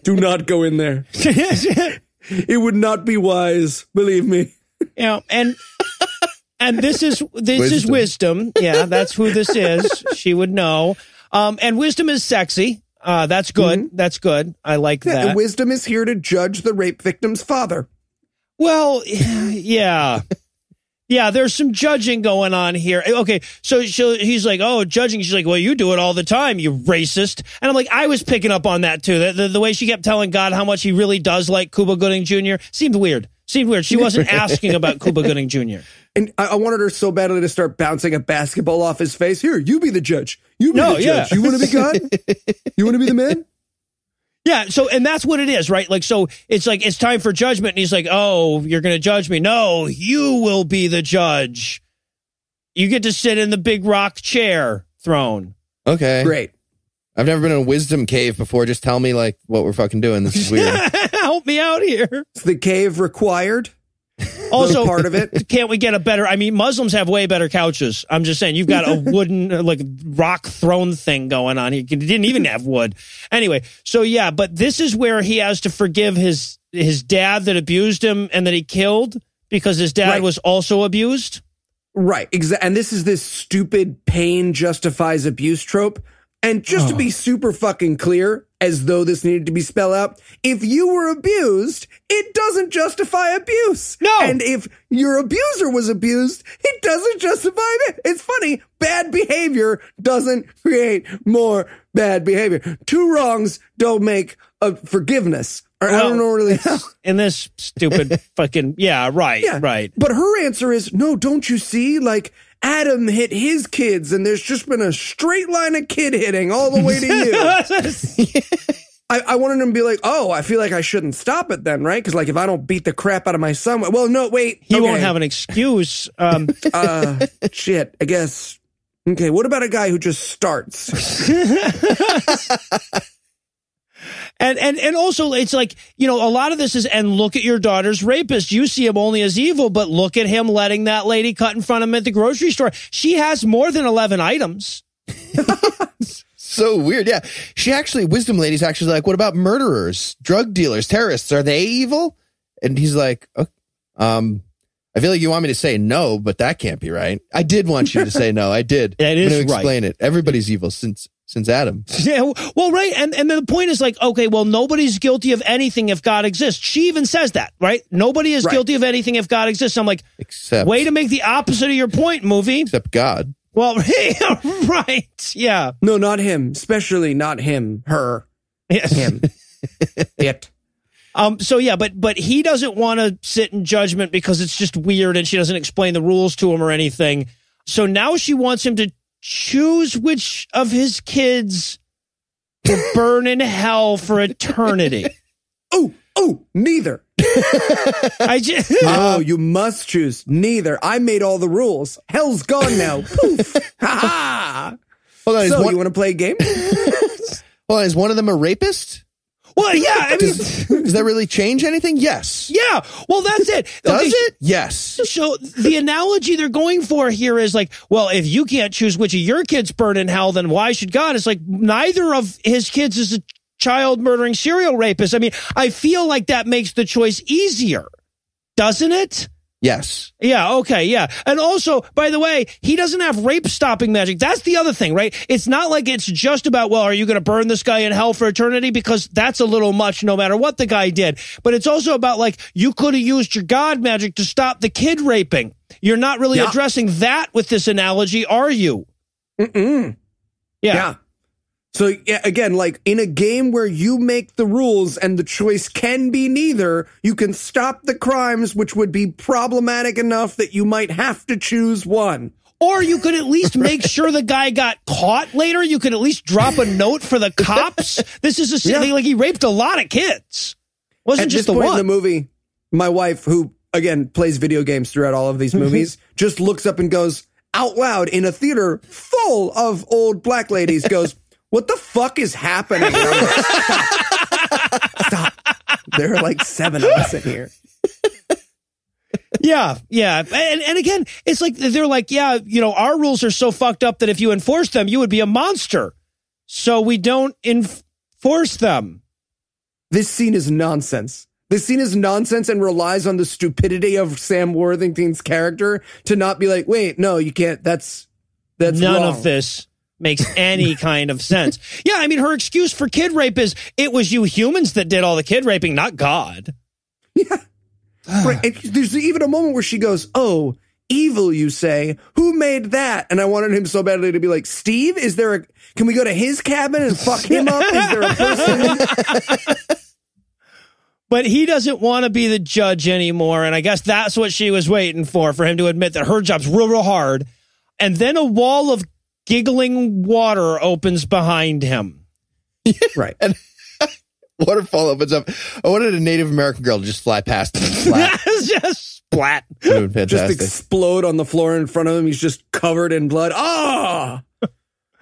do not go in there. It would not be wise, believe me. Yeah, and this is Wisdom. Yeah, that's who this is. She would know. And Wisdom is sexy. That's good. Mm-hmm. That's good. I like that. And Wisdom is here to judge the rape victim's father. Well, yeah. Yeah, there's some judging going on here. Okay, so he's like, oh, judging. She's like, well, you do it all the time, you racist. And I'm like, I was picking up on that, too. The way she kept telling God how much he really does like Cuba Gooding Jr. seemed weird. Seemed weird. She wasn't asking about Cuba Gooding Jr. And I wanted her so badly to start bouncing a basketball off his face. Here, you be the judge. You be the judge. Yeah. You want to be God? You want to be the man? Yeah, so, and that's what it is, right? Like, so it's like, it's time for judgment. And he's like, oh, you're going to judge me. No, you will be the judge. You get to sit in the big rock chair throne. Okay. Great. I've never been in a wisdom cave before. Just tell me, like, what we're fucking doing. This is weird. Help me out here. Is the cave required? Also, part of it. Can't we get a better, I mean, Muslims have way better couches. I'm just saying, you've got a wooden, like, rock throne thing going on. He didn't even have wood. Anyway, so yeah, but this is where he has to forgive his dad that abused him and that he killed because his dad was also abused. Right. And this is this stupid pain justifies abuse trope. And just to be super fucking clear, as though this needed to be spelled out, if you were abused, it doesn't justify abuse. No. And if your abuser was abused, it doesn't justify it. It's funny. Bad behavior doesn't create more bad behavior. Two wrongs don't make a forgiveness. Well, I don't know really how. In this stupid fucking, yeah, right, yeah. Right. But her answer is, no, don't you see? Like, Adam hit his kids, and there's just been a straight line of kid hitting all the way to you. I wanted him to be like, oh, I feel like I shouldn't stop it then, right? Because, like, if I don't beat the crap out of my son, well, no, wait. He won't have an excuse. Shit, I guess. Okay, what about a guy who just starts? And also, it's like, you know, a lot of this is, and look at your daughter's rapist. You see him only as evil, but look at him letting that lady cut in front of him at the grocery store. She has more than 11 items. So weird. Yeah. She actually, Wisdom Lady's actually like, what about murderers, drug dealers, terrorists? Are they evil? And he's like, okay, I feel like you want me to say no, but that can't be right. I did want you to say no. I did. That is right. Explain it. Everybody's evil since Adam. Yeah, well, right. And the point is like, okay, well, nobody's guilty of anything if God exists. She even says that, right? Nobody is guilty of anything if God exists. I'm like, except, way to make the opposite of your point, movie. Except God. Well, right. Yeah. No, not him. Especially not him. Her. Yes. Him. It. So yeah, but he doesn't want to sit in judgment because it's just weird and she doesn't explain the rules to him or anything. So now she wants him to choose which of his kids will burn in hell for eternity. Oh, neither. Oh, you must choose neither. I made all the rules. Hell's gone now. Poof. Ha ha. Hold on, so you want to play a game? Hold on, is one of them a rapist? Well, yeah. I mean, does that really change anything? Yes. Yeah. Well, that's it. Does it? Yes. So the analogy they're going for here is like, well, if you can't choose which of your kids burn in hell, then why should God? It's like neither of his kids is a child murdering serial rapist. I mean, I feel like that makes the choice easier, doesn't it? Yes. Yeah. Okay. Yeah. And also, by the way, he doesn't have rape stopping magic. That's the other thing, right? It's not like it's just about, well, are you going to burn this guy in hell for eternity? Because that's a little much no matter what the guy did. But it's also about, like, you could have used your God magic to stop the kid raping. You're not really addressing that with this analogy, are you? Mm-mm. Yeah. Yeah. So, again, like, in a game where you make the rules and the choice can be neither, you can stop the crimes, which would be problematic enough that you might have to choose one. Or you could at least make sure the guy got caught later. You could at least drop a note for the cops. This is a silly, like, he raped a lot of kids. Wasn't just the one. At this point in the movie, my wife, who, again, plays video games throughout all of these movies, just looks up and goes, out loud in a theater full of old black ladies, goes, what the fuck is happening? And I'm like, stop. There are like 7 of us in here. Yeah, yeah. And again, it's like, they're like, yeah, you know, our rules are so fucked up that if you enforce them, you would be a monster. So we don't enforce them. This scene is nonsense. This scene is nonsense and relies on the stupidity of Sam Worthington's character to not be like, wait, no, you can't. That's none wrong. Of this makes any kind of sense. Yeah, I mean, her excuse for kid rape is, it was you humans that did all the kid raping, not God. Yeah. Right. And there's even a moment where she goes, oh, evil, you say? Who made that? And I wanted him so badly to be like, Steve, is there a, can we go to his cabin and fuck him up? Is there a person? But he doesn't want to be the judge anymore. And I guess that's what she was waiting for him to admit that her job's real, real hard. And then a wall of giggling water opens behind him. Right. And waterfall opens up. I wanted a Native American girl to just fly past him. Just splat. Dude, fantastic. Just explode on the floor in front of him. He's just covered in blood. Oh!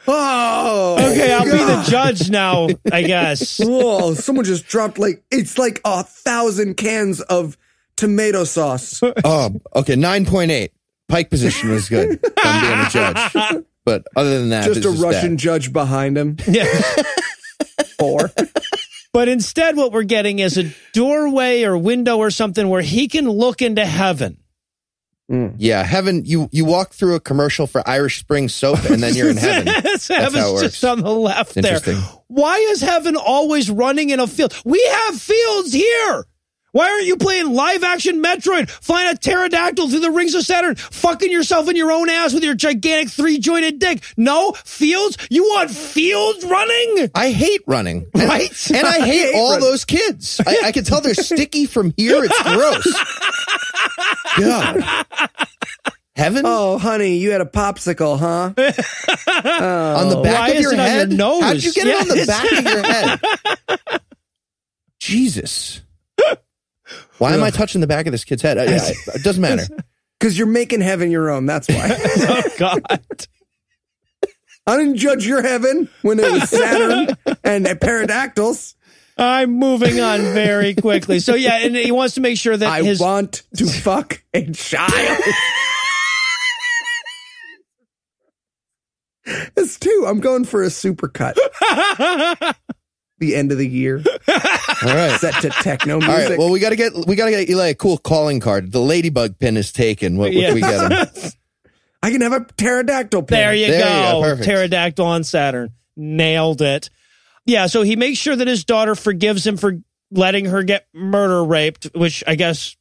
Oh! Okay, I'll be the judge now, I guess. Whoa, someone just dropped like, it's like 1,000 cans of tomato sauce. Oh, okay, 9.8. Pike position was good. I'm being a judge. But other than that, just a Russian judge behind him. Yeah. 4. But instead, what we're getting is a doorway or window or something where he can look into heaven. Mm. Yeah, heaven. You walk through a commercial for Irish Spring soap, and then you're in heaven. That's how it works. Just on the left there. Why is heaven always running in a field? We have fields here. Why aren't you playing live-action Metroid, flying a pterodactyl through the rings of Saturn, fucking yourself in your own ass with your gigantic 3-jointed dick? No? Fields? You want fields running? I hate running. Right? And I hate all running. Those kids. I can tell they're sticky from here. It's gross. God. Heaven? Oh, honey, you had a popsicle, huh? Oh. On the back of your head? On your nose? How'd you get it on the back of your head? Jesus. Why am I touching the back of this kid's head? It doesn't matter. Because you're making heaven your own. That's why. Oh, God. I didn't judge your heaven when it was Saturn and pterodactyls. I'm moving on very quickly. So, yeah, and he wants to make sure that I want to fuck a child. It's 2. I'm going for a supercut. The end of the year. All right. Set to techno music. All right. Well, we gotta get Eli a cool calling card. The ladybug pin is taken. What we get him? I can have a pterodactyl pin. There you go. Perfect. Pterodactyl on Saturn. Nailed it. Yeah. So he makes sure that his daughter forgives him for letting her get murder raped, which I guess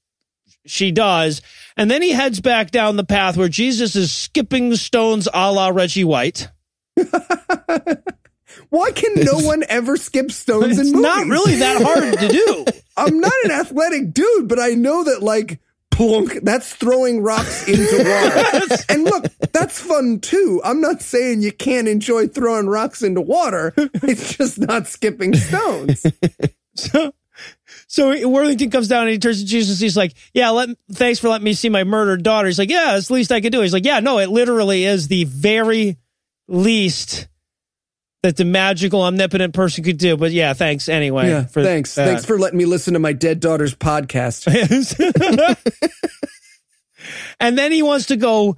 she does. And then he heads back down the path where Jesus is skipping stones, a la Reggie White. Why can no one ever skip stones in movies? It's not really that hard to do. I'm not an athletic dude, but I know that, like, plunk, that's throwing rocks into water. And look, that's fun, too. I'm not saying you can't enjoy throwing rocks into water. It's just not skipping stones. So Worthington comes down and he turns to Jesus. He's like, yeah, thanks for letting me see my murdered daughter. He's like, yeah, it's the least I could do. He's like, yeah, no, it literally is the very least that the magical, omnipotent person could do. But yeah, thanks anyway. Yeah, thanks. Thanks for letting me listen to my dead daughter's podcast. And then he wants to go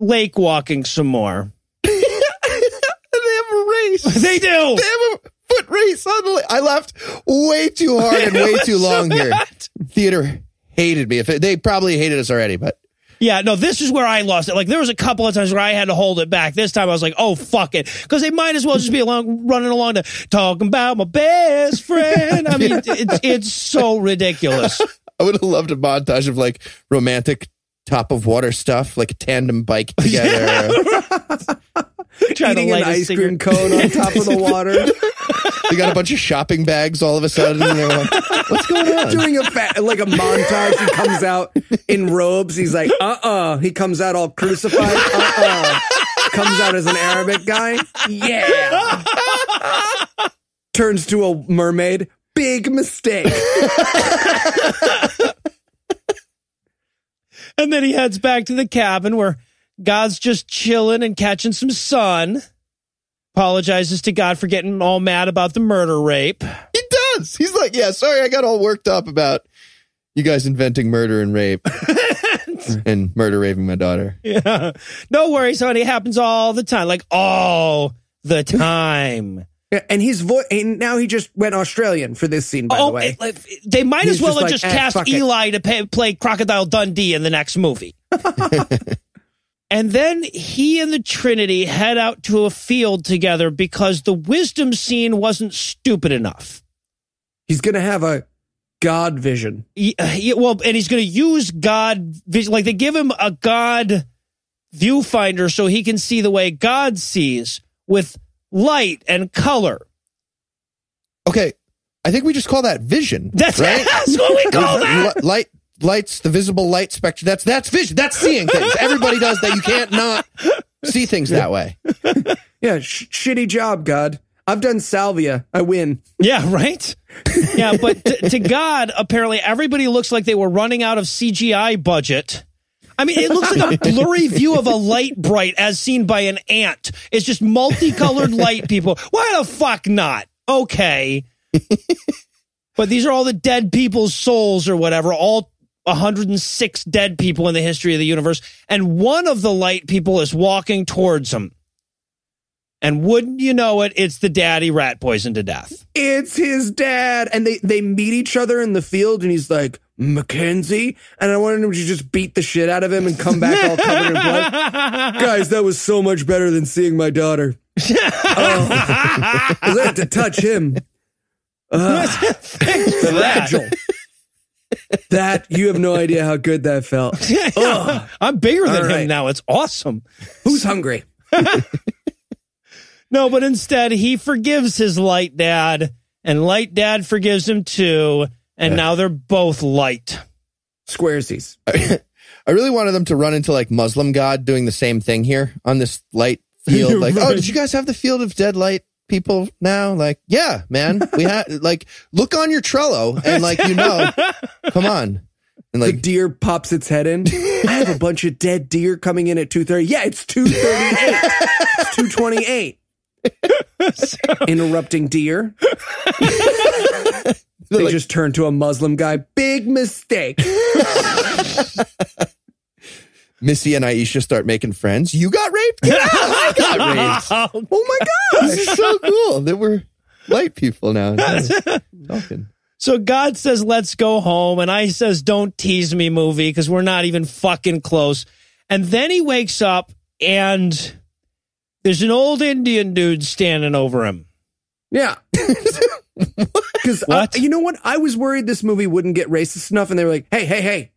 lake walking some more. They have a race. They do. They have a foot race on the lake. I laughed way too hard and way too long here. Theater hated me. If it, they probably hated us already, but. Yeah, no, this is where I lost it. Like, there was a couple of times where I had to hold it back. This time I was like, oh, fuck it. Because they might as well just be along, running along to talking about my best friend. I mean, it's so ridiculous. I would have loved a montage of, like, romantic top of water stuff, like a tandem bike together. Eating an ice cream cone on top of the water. They got a bunch of shopping bags all of a sudden. And they're like, what's going on? Doing like a montage. He comes out in robes. He's like, He comes out all crucified. Comes out as an Arabic guy. Yeah. Turns to a mermaid. Big mistake. And then he heads back to the cabin where God's just chilling and catching some sun. Apologizes to God for getting all mad about the murder rape. He does. He's like, yeah, sorry, I got all worked up about you guys inventing murder and rape and murder raping my daughter. Yeah. No worries, honey. It happens all the time. Like, all the time. Yeah, and his voice, and now he just went Australian for this scene, by the way. Like, they might as well have just cast Eli to play Crocodile Dundee in the next movie. And then he and the Trinity head out to a field together because the wisdom scene wasn't stupid enough. He's going to have a God vision. And he's going to use God vision. Like, they give him a God viewfinder so he can see the way God sees with light and color. Okay. I think we just call that vision. That's what we call that. Lights, the visible light spectrum. That's vision. That's seeing things. Everybody does that. You can't not see things that way. Yeah, shitty job, God. I've done salvia. I win. Yeah, right? Yeah, but to God, apparently everybody looks like they were running out of CGI budget. I mean, it looks like a blurry view of a light bright as seen by an ant. It's just multicolored light, people. Why the fuck not? Okay. But these are all the dead people's souls or whatever, all 106 dead people in the history of the universe, and one of the light people is walking towards him. And wouldn't you know it, it's the dad he rat poisoned to death. It's his dad. And they meet each other in the field, and he's like, Mackenzie? And I wanted him to just beat the shit out of him and come back all covered in blood. Guys, that was so much better than seeing my daughter. I had to touch him. Thanks for that. That, you have no idea how good that felt. Yeah, I'm bigger than him now. It's awesome. Who's hungry? No, but instead he forgives his light dad, and light dad forgives him too, and now they're both light. Squaresies. I really wanted them to run into like Muslim God doing the same thing here on this light field. Like, right. Oh, did you guys have the field of dead light people now? Like, yeah, man, we had like, look on your Trello and like, you know, come on. And like, the deer pops its head in. I have a bunch of dead deer coming in at 2:30. Yeah, it's 2:38. It's 2:28. Interrupting deer. They like, just turned to a Muslim guy. Big mistake. Missy and Aisha start making friends. You got raped? Yeah, I got raped. Oh my God. This is so cool. There were light people now. So God says, let's go home. And I says, don't tease me, movie, because we're not even fucking close. And then he wakes up and there's an old Indian dude standing over him. Yeah. Because you know what? I was worried this movie wouldn't get racist enough. And they were like, hey,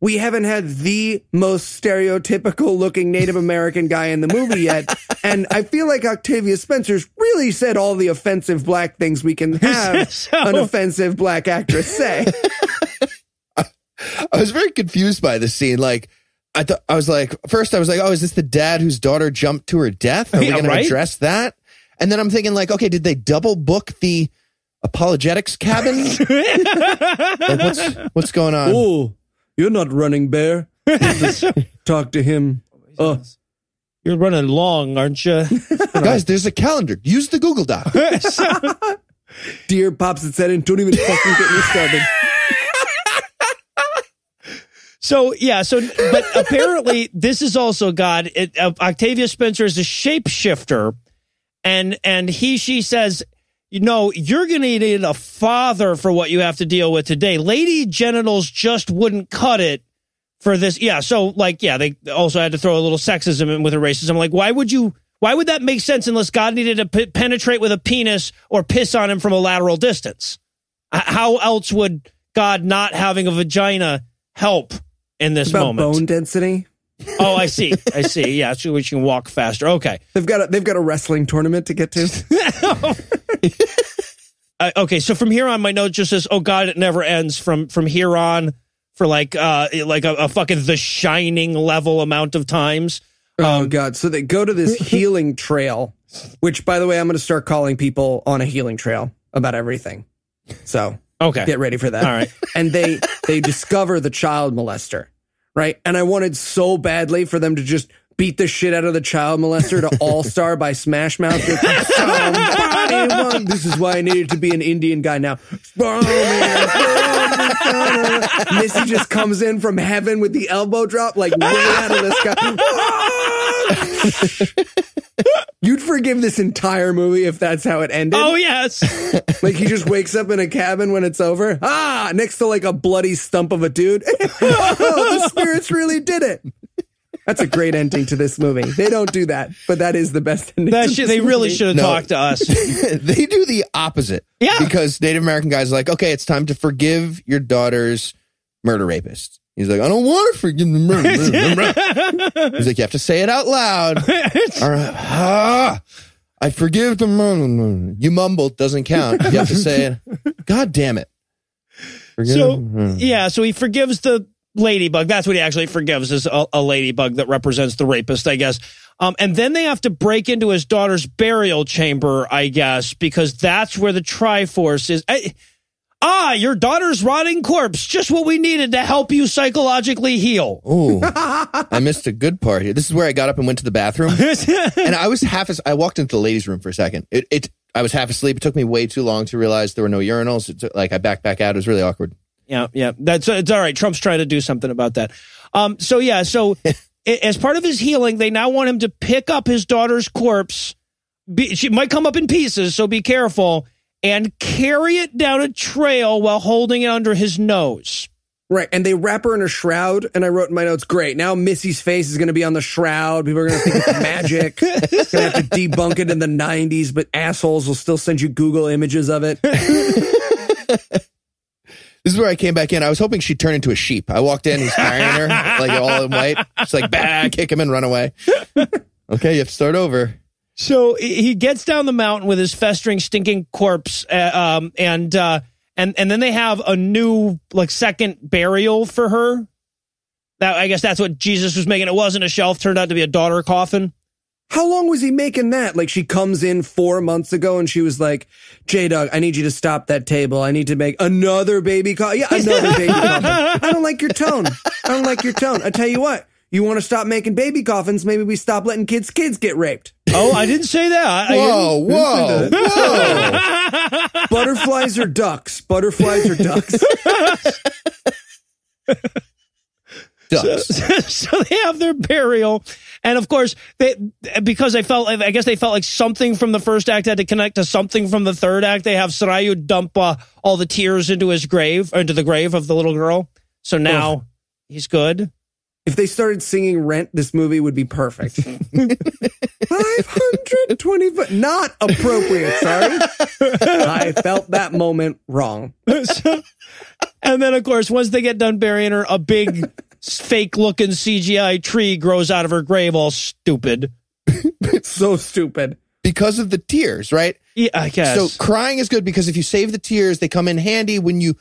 we haven't had the most stereotypical looking Native American guy in the movie yet. And I feel like Octavia Spencer's really said all the offensive black things we can have an offensive black actress say. I was very confused by this scene. Like, I was like, oh, is this the dad whose daughter jumped to her death? Are we going to address that? And then I'm thinking like, okay, did they double book the apologetics cabin? Like, what's going on? Ooh. You're not running bare. Talk to him. Oh, you're running long, aren't you? Guys, there's a calendar. Use the Google Doc. Dear pops it said, and don't even fucking get me started. But apparently this is also God. Octavia Spencer is a shapeshifter, and she says, you know, you're going to need a father for what you have to deal with today. Lady genitals just wouldn't cut it for this. Yeah. So like, yeah, they also had to throw a little sexism in with a racism. Like, why would you, why would that make sense unless God needed to penetrate with a penis or piss on him from a lateral distance? How else would God not having a vagina help in this moment? Bone density. Oh, I see. I see. Yeah, so we can walk faster. Okay. They've got a wrestling tournament to get to. Okay, so from here on, my note just says, "Oh God, it never ends." From here on, for like a fucking The Shining level amount of times. Oh God! So they go to this healing trail, which, by the way, I'm going to start calling people on a healing trail about everything. So okay, get ready for that. All right, and they discover the child molester. Right. And I wanted so badly for them to just beat the shit out of the child molester to All Star by Smash Mouth. This is why I needed to be an Indian guy now. Missy just comes in from heaven with the elbow drop, like way out of the sky. You'd forgive this entire movie if that's how it ended. Oh, yes. Like he just wakes up in a cabin when it's over. Ah, next to like a bloody stump of a dude. Oh, the spirits really did it. That's a great ending to this movie. They don't do that, but that is the best ending. They really should have talked to us. They do the opposite. Yeah. Because Native American guy's like, okay, it's time to forgive your daughter's murder rapist. He's like, I don't want to forgive the murder. He's like, you have to say it out loud. All right. Ah, I forgive the murder. You mumbled, doesn't count. You have to say it. God damn it. Forgive so he forgives the ladybug. That's what he actually forgives, is a ladybug that represents the rapist, I guess. And then they have to break into his daughter's burial chamber, I guess, because that's where the Triforce is. Ah, your daughter's rotting corpse. Just what we needed to help you psychologically heal. Oh, I missed a good part here. This is where I got up and went to the bathroom. And I was I walked into the ladies' room for a second. I was half asleep. It took me way too long to realize there were no urinals. It took, like, I backed back out. It was really awkward. Yeah, yeah. It's all right. Trump's trying to do something about that. So as part of his healing, they now want him to pick up his daughter's corpse. She might come up in pieces, so be careful. And carry it down a trail while holding it under his nose. Right, and they wrap her in a shroud, and I wrote in my notes, great, now Missy's face is going to be on the shroud. People are going to think it's magic. Going to have to debunk it in the 90s, but assholes will still send you Google images of it. This is where I came back in. I was hoping she'd turn into a sheep. I walked in, he's carrying her, like all in white. She's like, bah, kick him and run away. Okay, you have to start over. So he gets down the mountain with his festering, stinking corpse, and then they have a new, like, second burial for her. That, I guess that's what Jesus was making. It wasn't a shelf; turned out to be a daughter coffin. How long was he making that? Like, she comes in 4 months ago, and she was like, "J-Dog, I need you to stop that table. I need to make another baby coffin. Yeah, another baby coffin. I don't like your tone. I don't like your tone. I tell you what." You want to stop making baby coffins? Maybe we stop letting kids get raped. Oh, I didn't say that. Whoa. Butterflies or ducks? Butterflies or ducks? Ducks. So they have their burial. And of course, they felt like something from the first act had to connect to something from the third act. They have Sarayu dump all the tears into the grave of the little girl. So now he's good. If they started singing Rent, this movie would be perfect. 520, but not appropriate, sorry. I felt that moment wrong. And then, of course, once they get done burying her, a big fake-looking CGI tree grows out of her grave, all stupid. It's so stupid. Because of the tears, right? Yeah, I guess. So crying is good because if you save the tears, they come in handy when you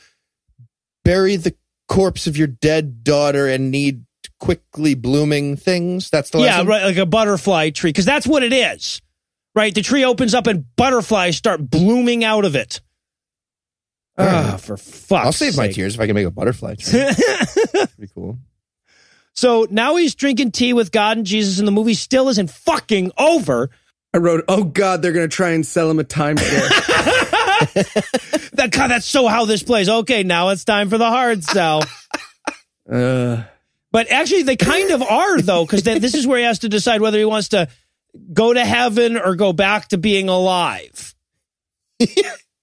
bury the corpse of your dead daughter and need quickly blooming things. That's the lesson. Yeah, right, like a butterfly tree, because that's what it is, right? The tree opens up and butterflies start blooming out of it. For fuck's I'll save sake. My tears if I can make a butterfly tree. Pretty cool. So now he's drinking tea with God and Jesus, and the movie still isn't fucking over. I wrote, oh God, they're going to try and sell him a timeshare. God, that's so how this plays. Okay, now it's time for the hard sell. But actually, they kind of are, though, because this is where he has to decide whether he wants to go to heaven or go back to being alive.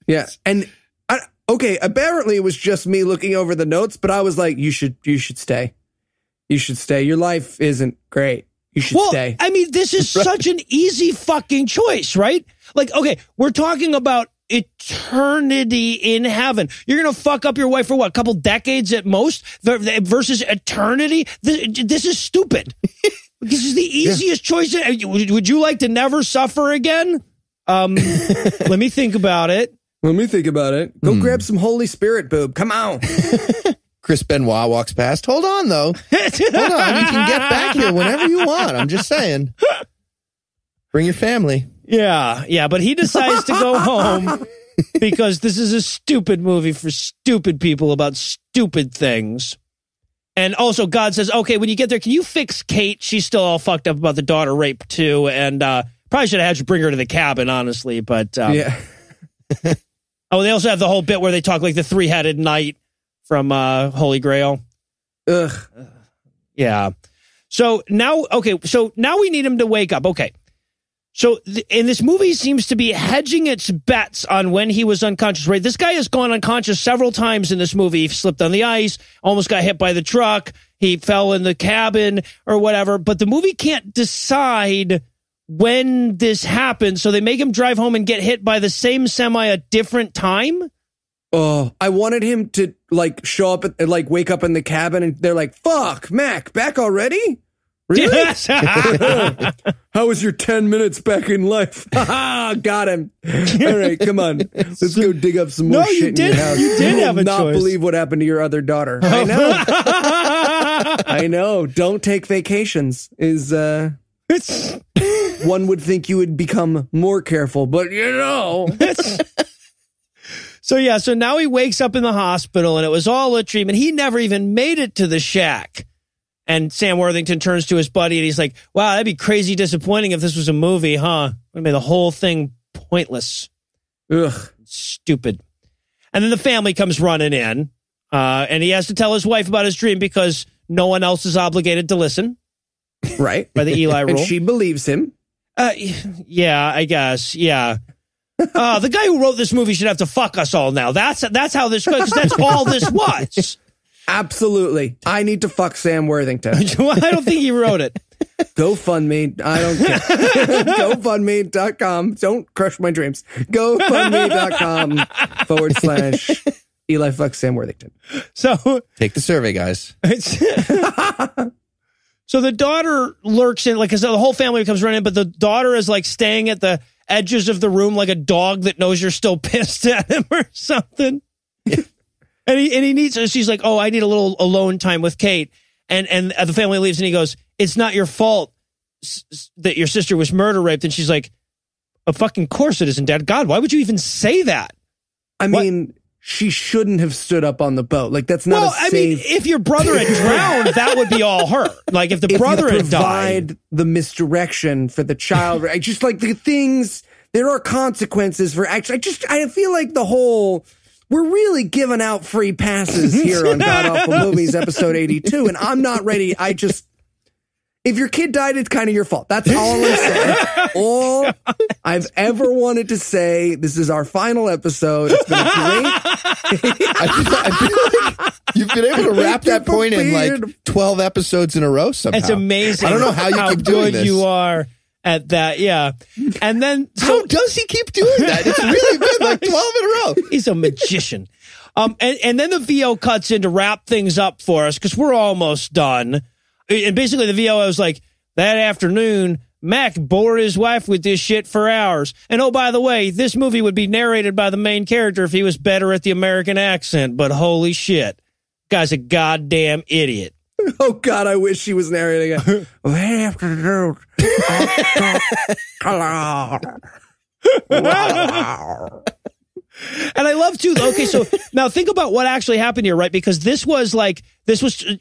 Yeah. And okay, apparently it was just me looking over the notes, but I was like, you should stay. You should stay. Your life isn't great. You should stay. I mean, this is such an easy fucking choice, right? Like, okay, we're talking about eternity in heaven. You're going to fuck up your wife for what? A couple decades at most versus eternity? This is stupid. This is the easiest choice. Would you like to never suffer again? Let me think about it. Go grab some Holy Spirit boob. Come on. Chris Benoit walks past. Hold on, though. Hold on. You can get back here whenever you want. I'm just saying. Bring your family. Yeah, yeah, but he decides to go home because this is a stupid movie for stupid people about stupid things. And also God says, okay, when you get there, can you fix Kate? She's still all fucked up about the daughter rape too, and probably should have had you bring her to the cabin, honestly, but... yeah. Oh, they also have the whole bit where they talk like the three-headed knight from Holy Grail. Ugh. Yeah. So now we need him to wake up. Okay. So, and this movie seems to be hedging its bets on when he was unconscious, right? This guy has gone unconscious several times in this movie. He slipped on the ice, almost got hit by the truck, he fell in the cabin or whatever, but the movie can't decide when this happened, so they make him drive home and get hit by the same semi a different time? Oh, I wanted him to, like, show up, like, wake up in the cabin, and they're like, fuck, Mac, back already? Really? Yes. How was your 10 minutes back in life? Got him. All right, come on. Let's go dig up some more shit in your house. You did have a choice. I will not believe what happened to your other daughter. I know. I know. Don't take vacations. One would think you would become more careful, but you know. So, yeah, so now he wakes up in the hospital, and it was all a dream, and he never even made it to the shack. And Sam Worthington turns to his buddy and he's like, wow, that'd be crazy disappointing if this was a movie, huh? It made the whole thing pointless. Ugh. Stupid. And then the family comes running in, and he has to tell his wife about his dream because no one else is obligated to listen. Right. By the Eli rule. And she believes him. Yeah, I guess. Yeah. The guy who wrote this movie should have to fuck us all now. That's how this goes, 'cause that's all this was. Absolutely. I need to fuck Sam Worthington. I don't think he wrote it. GoFundMe. I don't care. GoFundMe.com. Don't crush my dreams. GoFundMe.com/Eli fuck Sam Worthington. So take the survey, guys. So the daughter lurks in, like, 'cause the whole family comes running in, but the daughter is like staying at the edges of the room like a dog that knows you're still pissed at him or something. Yeah. And he needs, and she's like, oh, I need a little alone time with Kate. And the family leaves and he goes, it's not your fault that your sister was murder raped. And she's like, of fucking course it isn't, Dad. God, why would you even say that? I mean, she shouldn't have stood up on the boat. Like, that's not a safe... Well, I mean, if your brother had drowned, that would be all her. Like, if the brother had died... provide the misdirection for the child. I just, like, the things... There are consequences for... Actually, I feel like the whole... We're really giving out free passes here on God-awful Movies, episode 82, and I'm not ready. I just, if your kid died, it's kind of your fault. That's all I'm saying. All I've ever wanted to say. This is our final episode. It's been great. I feel like you've been able to wrap that point in like 12 episodes in a row somehow. It's amazing. I don't know how you keep doing this. You are. At that, yeah. And then... So, how does he keep doing that? It's really been like 12 in a row. He's a magician. And then the VO cuts in to wrap things up for us, because we're almost done. And basically the VO was like, that afternoon, Mac bored his wife with this shit for hours. And oh, by the way, this movie would be narrated by the main character if he was better at the American accent. But holy shit, guy's a goddamn idiot. Oh, God, I wish she was narrating it. And I love, too. Okay, so now think about what actually happened here, right? Because this was, you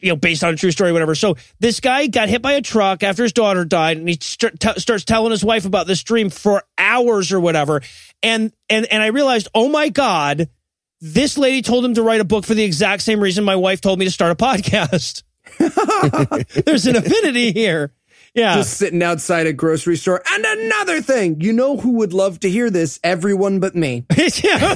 know, based on a true story, whatever. So this guy got hit by a truck after his daughter died, and he starts telling his wife about this dream for hours or whatever. And I realized, oh, my God, this lady told him to write a book for the exact same reason my wife told me to start a podcast. There's an affinity here. Yeah. Just sitting outside a grocery store. And another thing, you know who would love to hear this? Everyone but me. Yeah,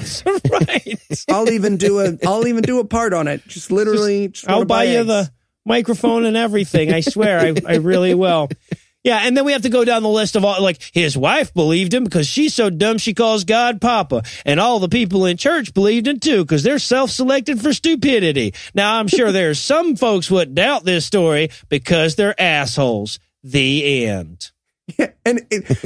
right. I'll even do a part on it. Just literally. Just I'll buy you eggs. The microphone and everything. I swear, I really will. Yeah, and then we have to go down the list of all, like, his wife believed him because she's so dumb she calls God Papa. And all the people in church believed him, too, because they're self-selected for stupidity. Now, I'm sure there's some folks who doubt this story because they're assholes. The end. Yeah, and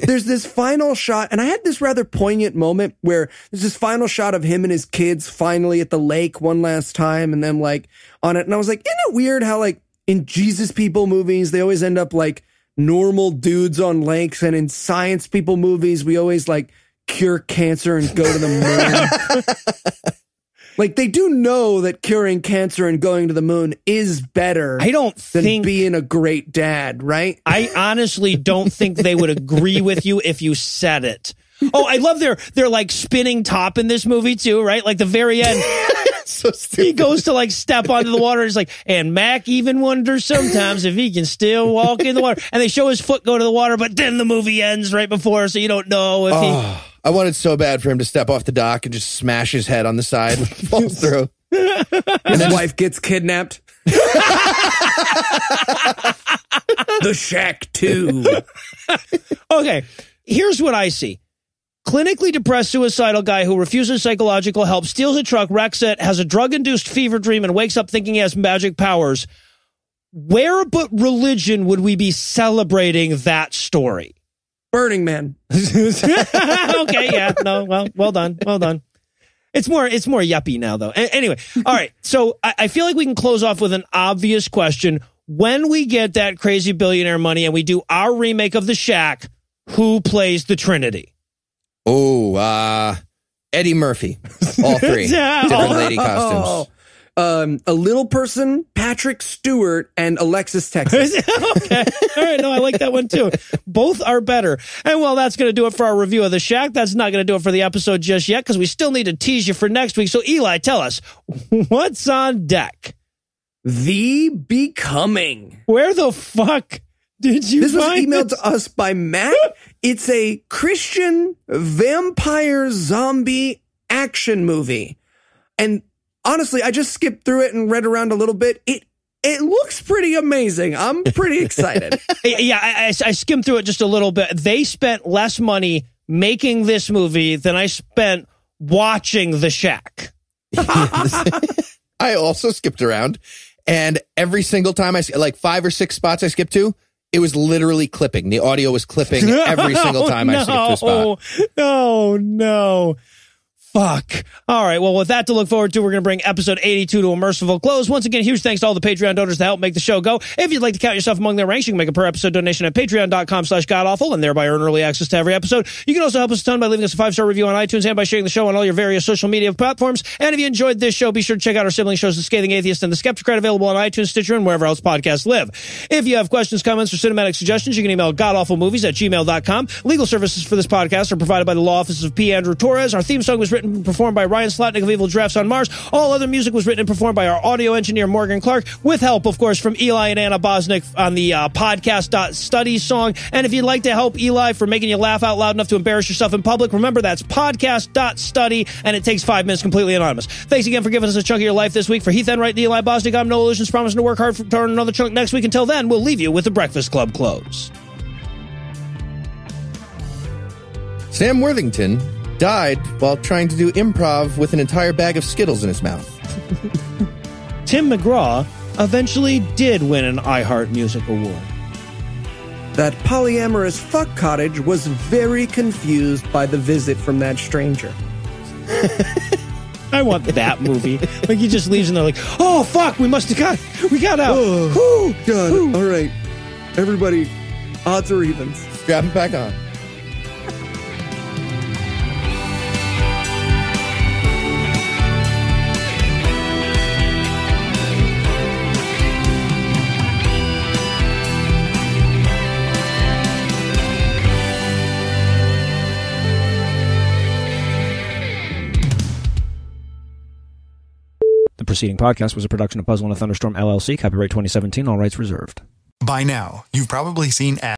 there's this final shot, and I had this rather poignant moment where there's this final shot of him and his kids finally at the lake one last time, and them, like, on it. And I was like, isn't it weird how, like, in Jesus People movies, they always end up, like, normal dudes on lakes, and in science people movies we always like cure cancer and go to the moon? Like, they do know that curing cancer and going to the moon is better than being a great dad, right? I honestly don't think they would agree with you if you said it. Oh, I love their like spinning top in this movie too, right? Like the very end. So he goes to like step onto the water. He's like, and Mac even wonders sometimes if he can still walk in the water. And they show his foot go to the water, but then the movie ends right before, so you don't know if he. I wanted so bad for him to step off the dock and just smash his head on the side and fall through. His wife gets kidnapped. The Shack 2. Okay, here's what I see. Clinically depressed suicidal guy who refuses psychological help, steals a truck, wrecks it, has a drug-induced fever dream, and wakes up thinking he has magic powers. Where but religion would we be celebrating that story? Burning Man. Okay, yeah, no, well done. It's more yuppie now, though. Anyway, all right, so I feel like we can close off with an obvious question. When we get that crazy billionaire money and we do our remake of The Shack, who plays the Trinity? Oh, Eddie Murphy. All three. Different lady costumes. A little person, Patrick Stewart, and Alexis Texas. Okay. All right. No, I like that one too. Both are better. And well, that's going to do it for our review of The Shack. That's not going to do it for the episode just yet because we still need to tease you for next week. So, Eli, tell us, what's on deck? The Becoming. Where the fuck did you find this? This was emailed to us by Matt. It's a Christian vampire zombie action movie. And honestly, I just skipped through it and read around a little bit. It looks pretty amazing. I'm pretty excited. Yeah, I skimmed through it just a little bit. They spent less money making this movie than I spent watching The Shack. I also skipped around. And every single time, like 5 or 6 spots I skipped to, it was literally clipping. The audio was clipping every single time I skipped to a spot. Oh, no. Fuck. All right. Well, with that to look forward to, we're going to bring episode 82 to a merciful close. Once again, huge thanks to all the Patreon donors that help make the show go. If you'd like to count yourself among their ranks, you can make a per-episode donation at patreon.com/godawful and thereby earn early access to every episode. You can also help us a ton by leaving us a 5-star review on iTunes and by sharing the show on all your various social media platforms. And if you enjoyed this show, be sure to check out our sibling shows, The Scathing Atheist and The Skeptocrat, available on iTunes, Stitcher, and wherever else podcasts live. If you have questions, comments, or cinematic suggestions, you can email godawfulmovies@gmail.com. Legal services for this podcast are provided by the law offices of P. Andrew Torres. Our theme song was written and performed by Ryan Slotnick of Evil Giraffes on Mars. All other music was written and performed by our audio engineer, Morgan Clark, with help, of course, from Eli and Anna Bosnick on the podcast.study song. And if you'd like to help Eli for making you laugh out loud enough to embarrass yourself in public, remember that's podcast.study, and it takes 5 minutes, completely anonymous. Thanks again for giving us a chunk of your life this week. For Heath Enright and Eli Bosnick, I'm Noah Lugeons, promising to work hard to earn another chunk next week. Until then, we'll leave you with the Breakfast Club close. Sam Worthington died while trying to do improv with an entire bag of Skittles in his mouth. Tim McGraw eventually did win an iHeart Music Award. That polyamorous fuck cottage was very confused by the visit from that stranger. I want that movie. Like, he just leaves and they're like, oh, fuck, we must have got out. Oh, whoo, God. Whoo. All right. Everybody, odds or evens. Strap it back on. The preceding podcast was a production of Puzzle in a Thunderstorm, LLC. Copyright 2017. All rights reserved. By now, you've probably seen ads.